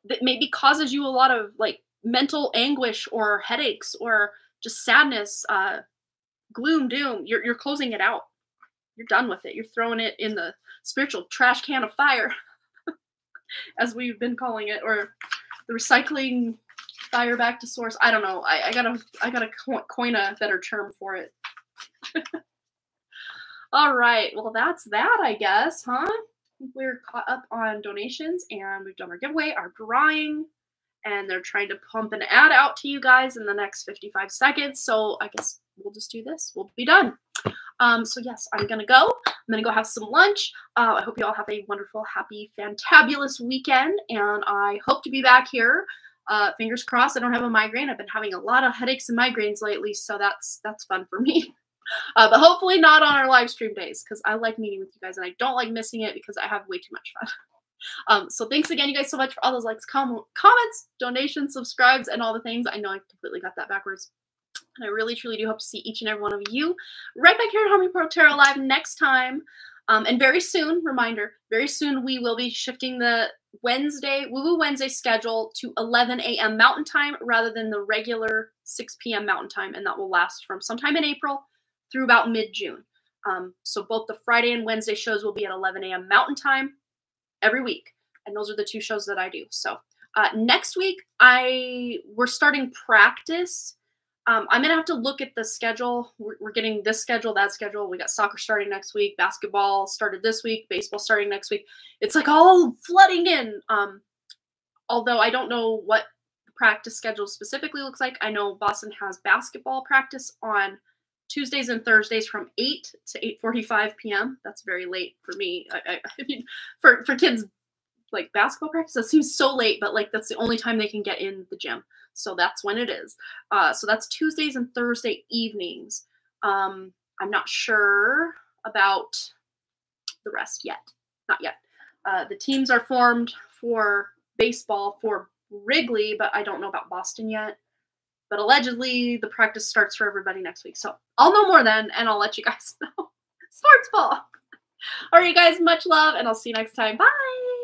that maybe causes you a lot of like mental anguish or headaches or just sadness, gloom, doom, you're closing it out. You're done with it. You're throwing it in the spiritual trash can of fire, as we've been calling it, or the recycling fire back to source. I don't know. I gotta coin a better term for it. All right. Well, that's that, I guess, huh? We're caught up on donations, and we've done our giveaway, our drawing, and they're trying to pump an ad out to you guys in the next 55 seconds. So I guess we'll just do this. We'll be done. So yes, I'm going to go. I'm going to go have some lunch. I hope you all have a wonderful, happy, fantabulous weekend. And I hope to be back here. Fingers crossed. I don't have a migraine. I've been having a lot of headaches and migraines lately. So that's fun for me. But hopefully not on our live stream days, because I like meeting with you guys and I don't like missing it because I have way too much fun. So thanks again, you guys, so much for all those likes, comments, donations, subscribes, and all the things. I know I completely got that backwards. And I really, truly do hope to see each and every one of you right back here at Harmony Portal Tarot Live next time. And very soon, reminder, very soon we will be shifting the Wednesday, Woo Woo Wednesday schedule to 11 a.m. Mountain Time rather than the regular 6 p.m. Mountain Time. And that will last from sometime in April through about mid-June. So both the Friday and Wednesday shows will be at 11 a.m. Mountain Time every week. And those are the two shows that I do. So next week, we're starting practice. I'm going to have to look at the schedule. We're getting this schedule, that schedule. We got soccer starting next week. Basketball started this week. Baseball starting next week. It's like all flooding in. Although I don't know what the practice schedule specifically looks like. I know Boston has basketball practice on Tuesdays and Thursdays from 8 to 8:45 p.m. That's very late for me. I mean, for kids, like basketball practice, that seems so late, but like that's the only time they can get in the gym. So that's when it is. So that's Tuesdays and Thursday evenings. I'm not sure about the rest yet. Not yet. The teams are formed for baseball for Wrigley, but I don't know about Boston yet. But allegedly, the practice starts for everybody next week. So I'll know more then, and I'll let you guys know. Sports ball. All right, guys, much love, and I'll see you next time. Bye.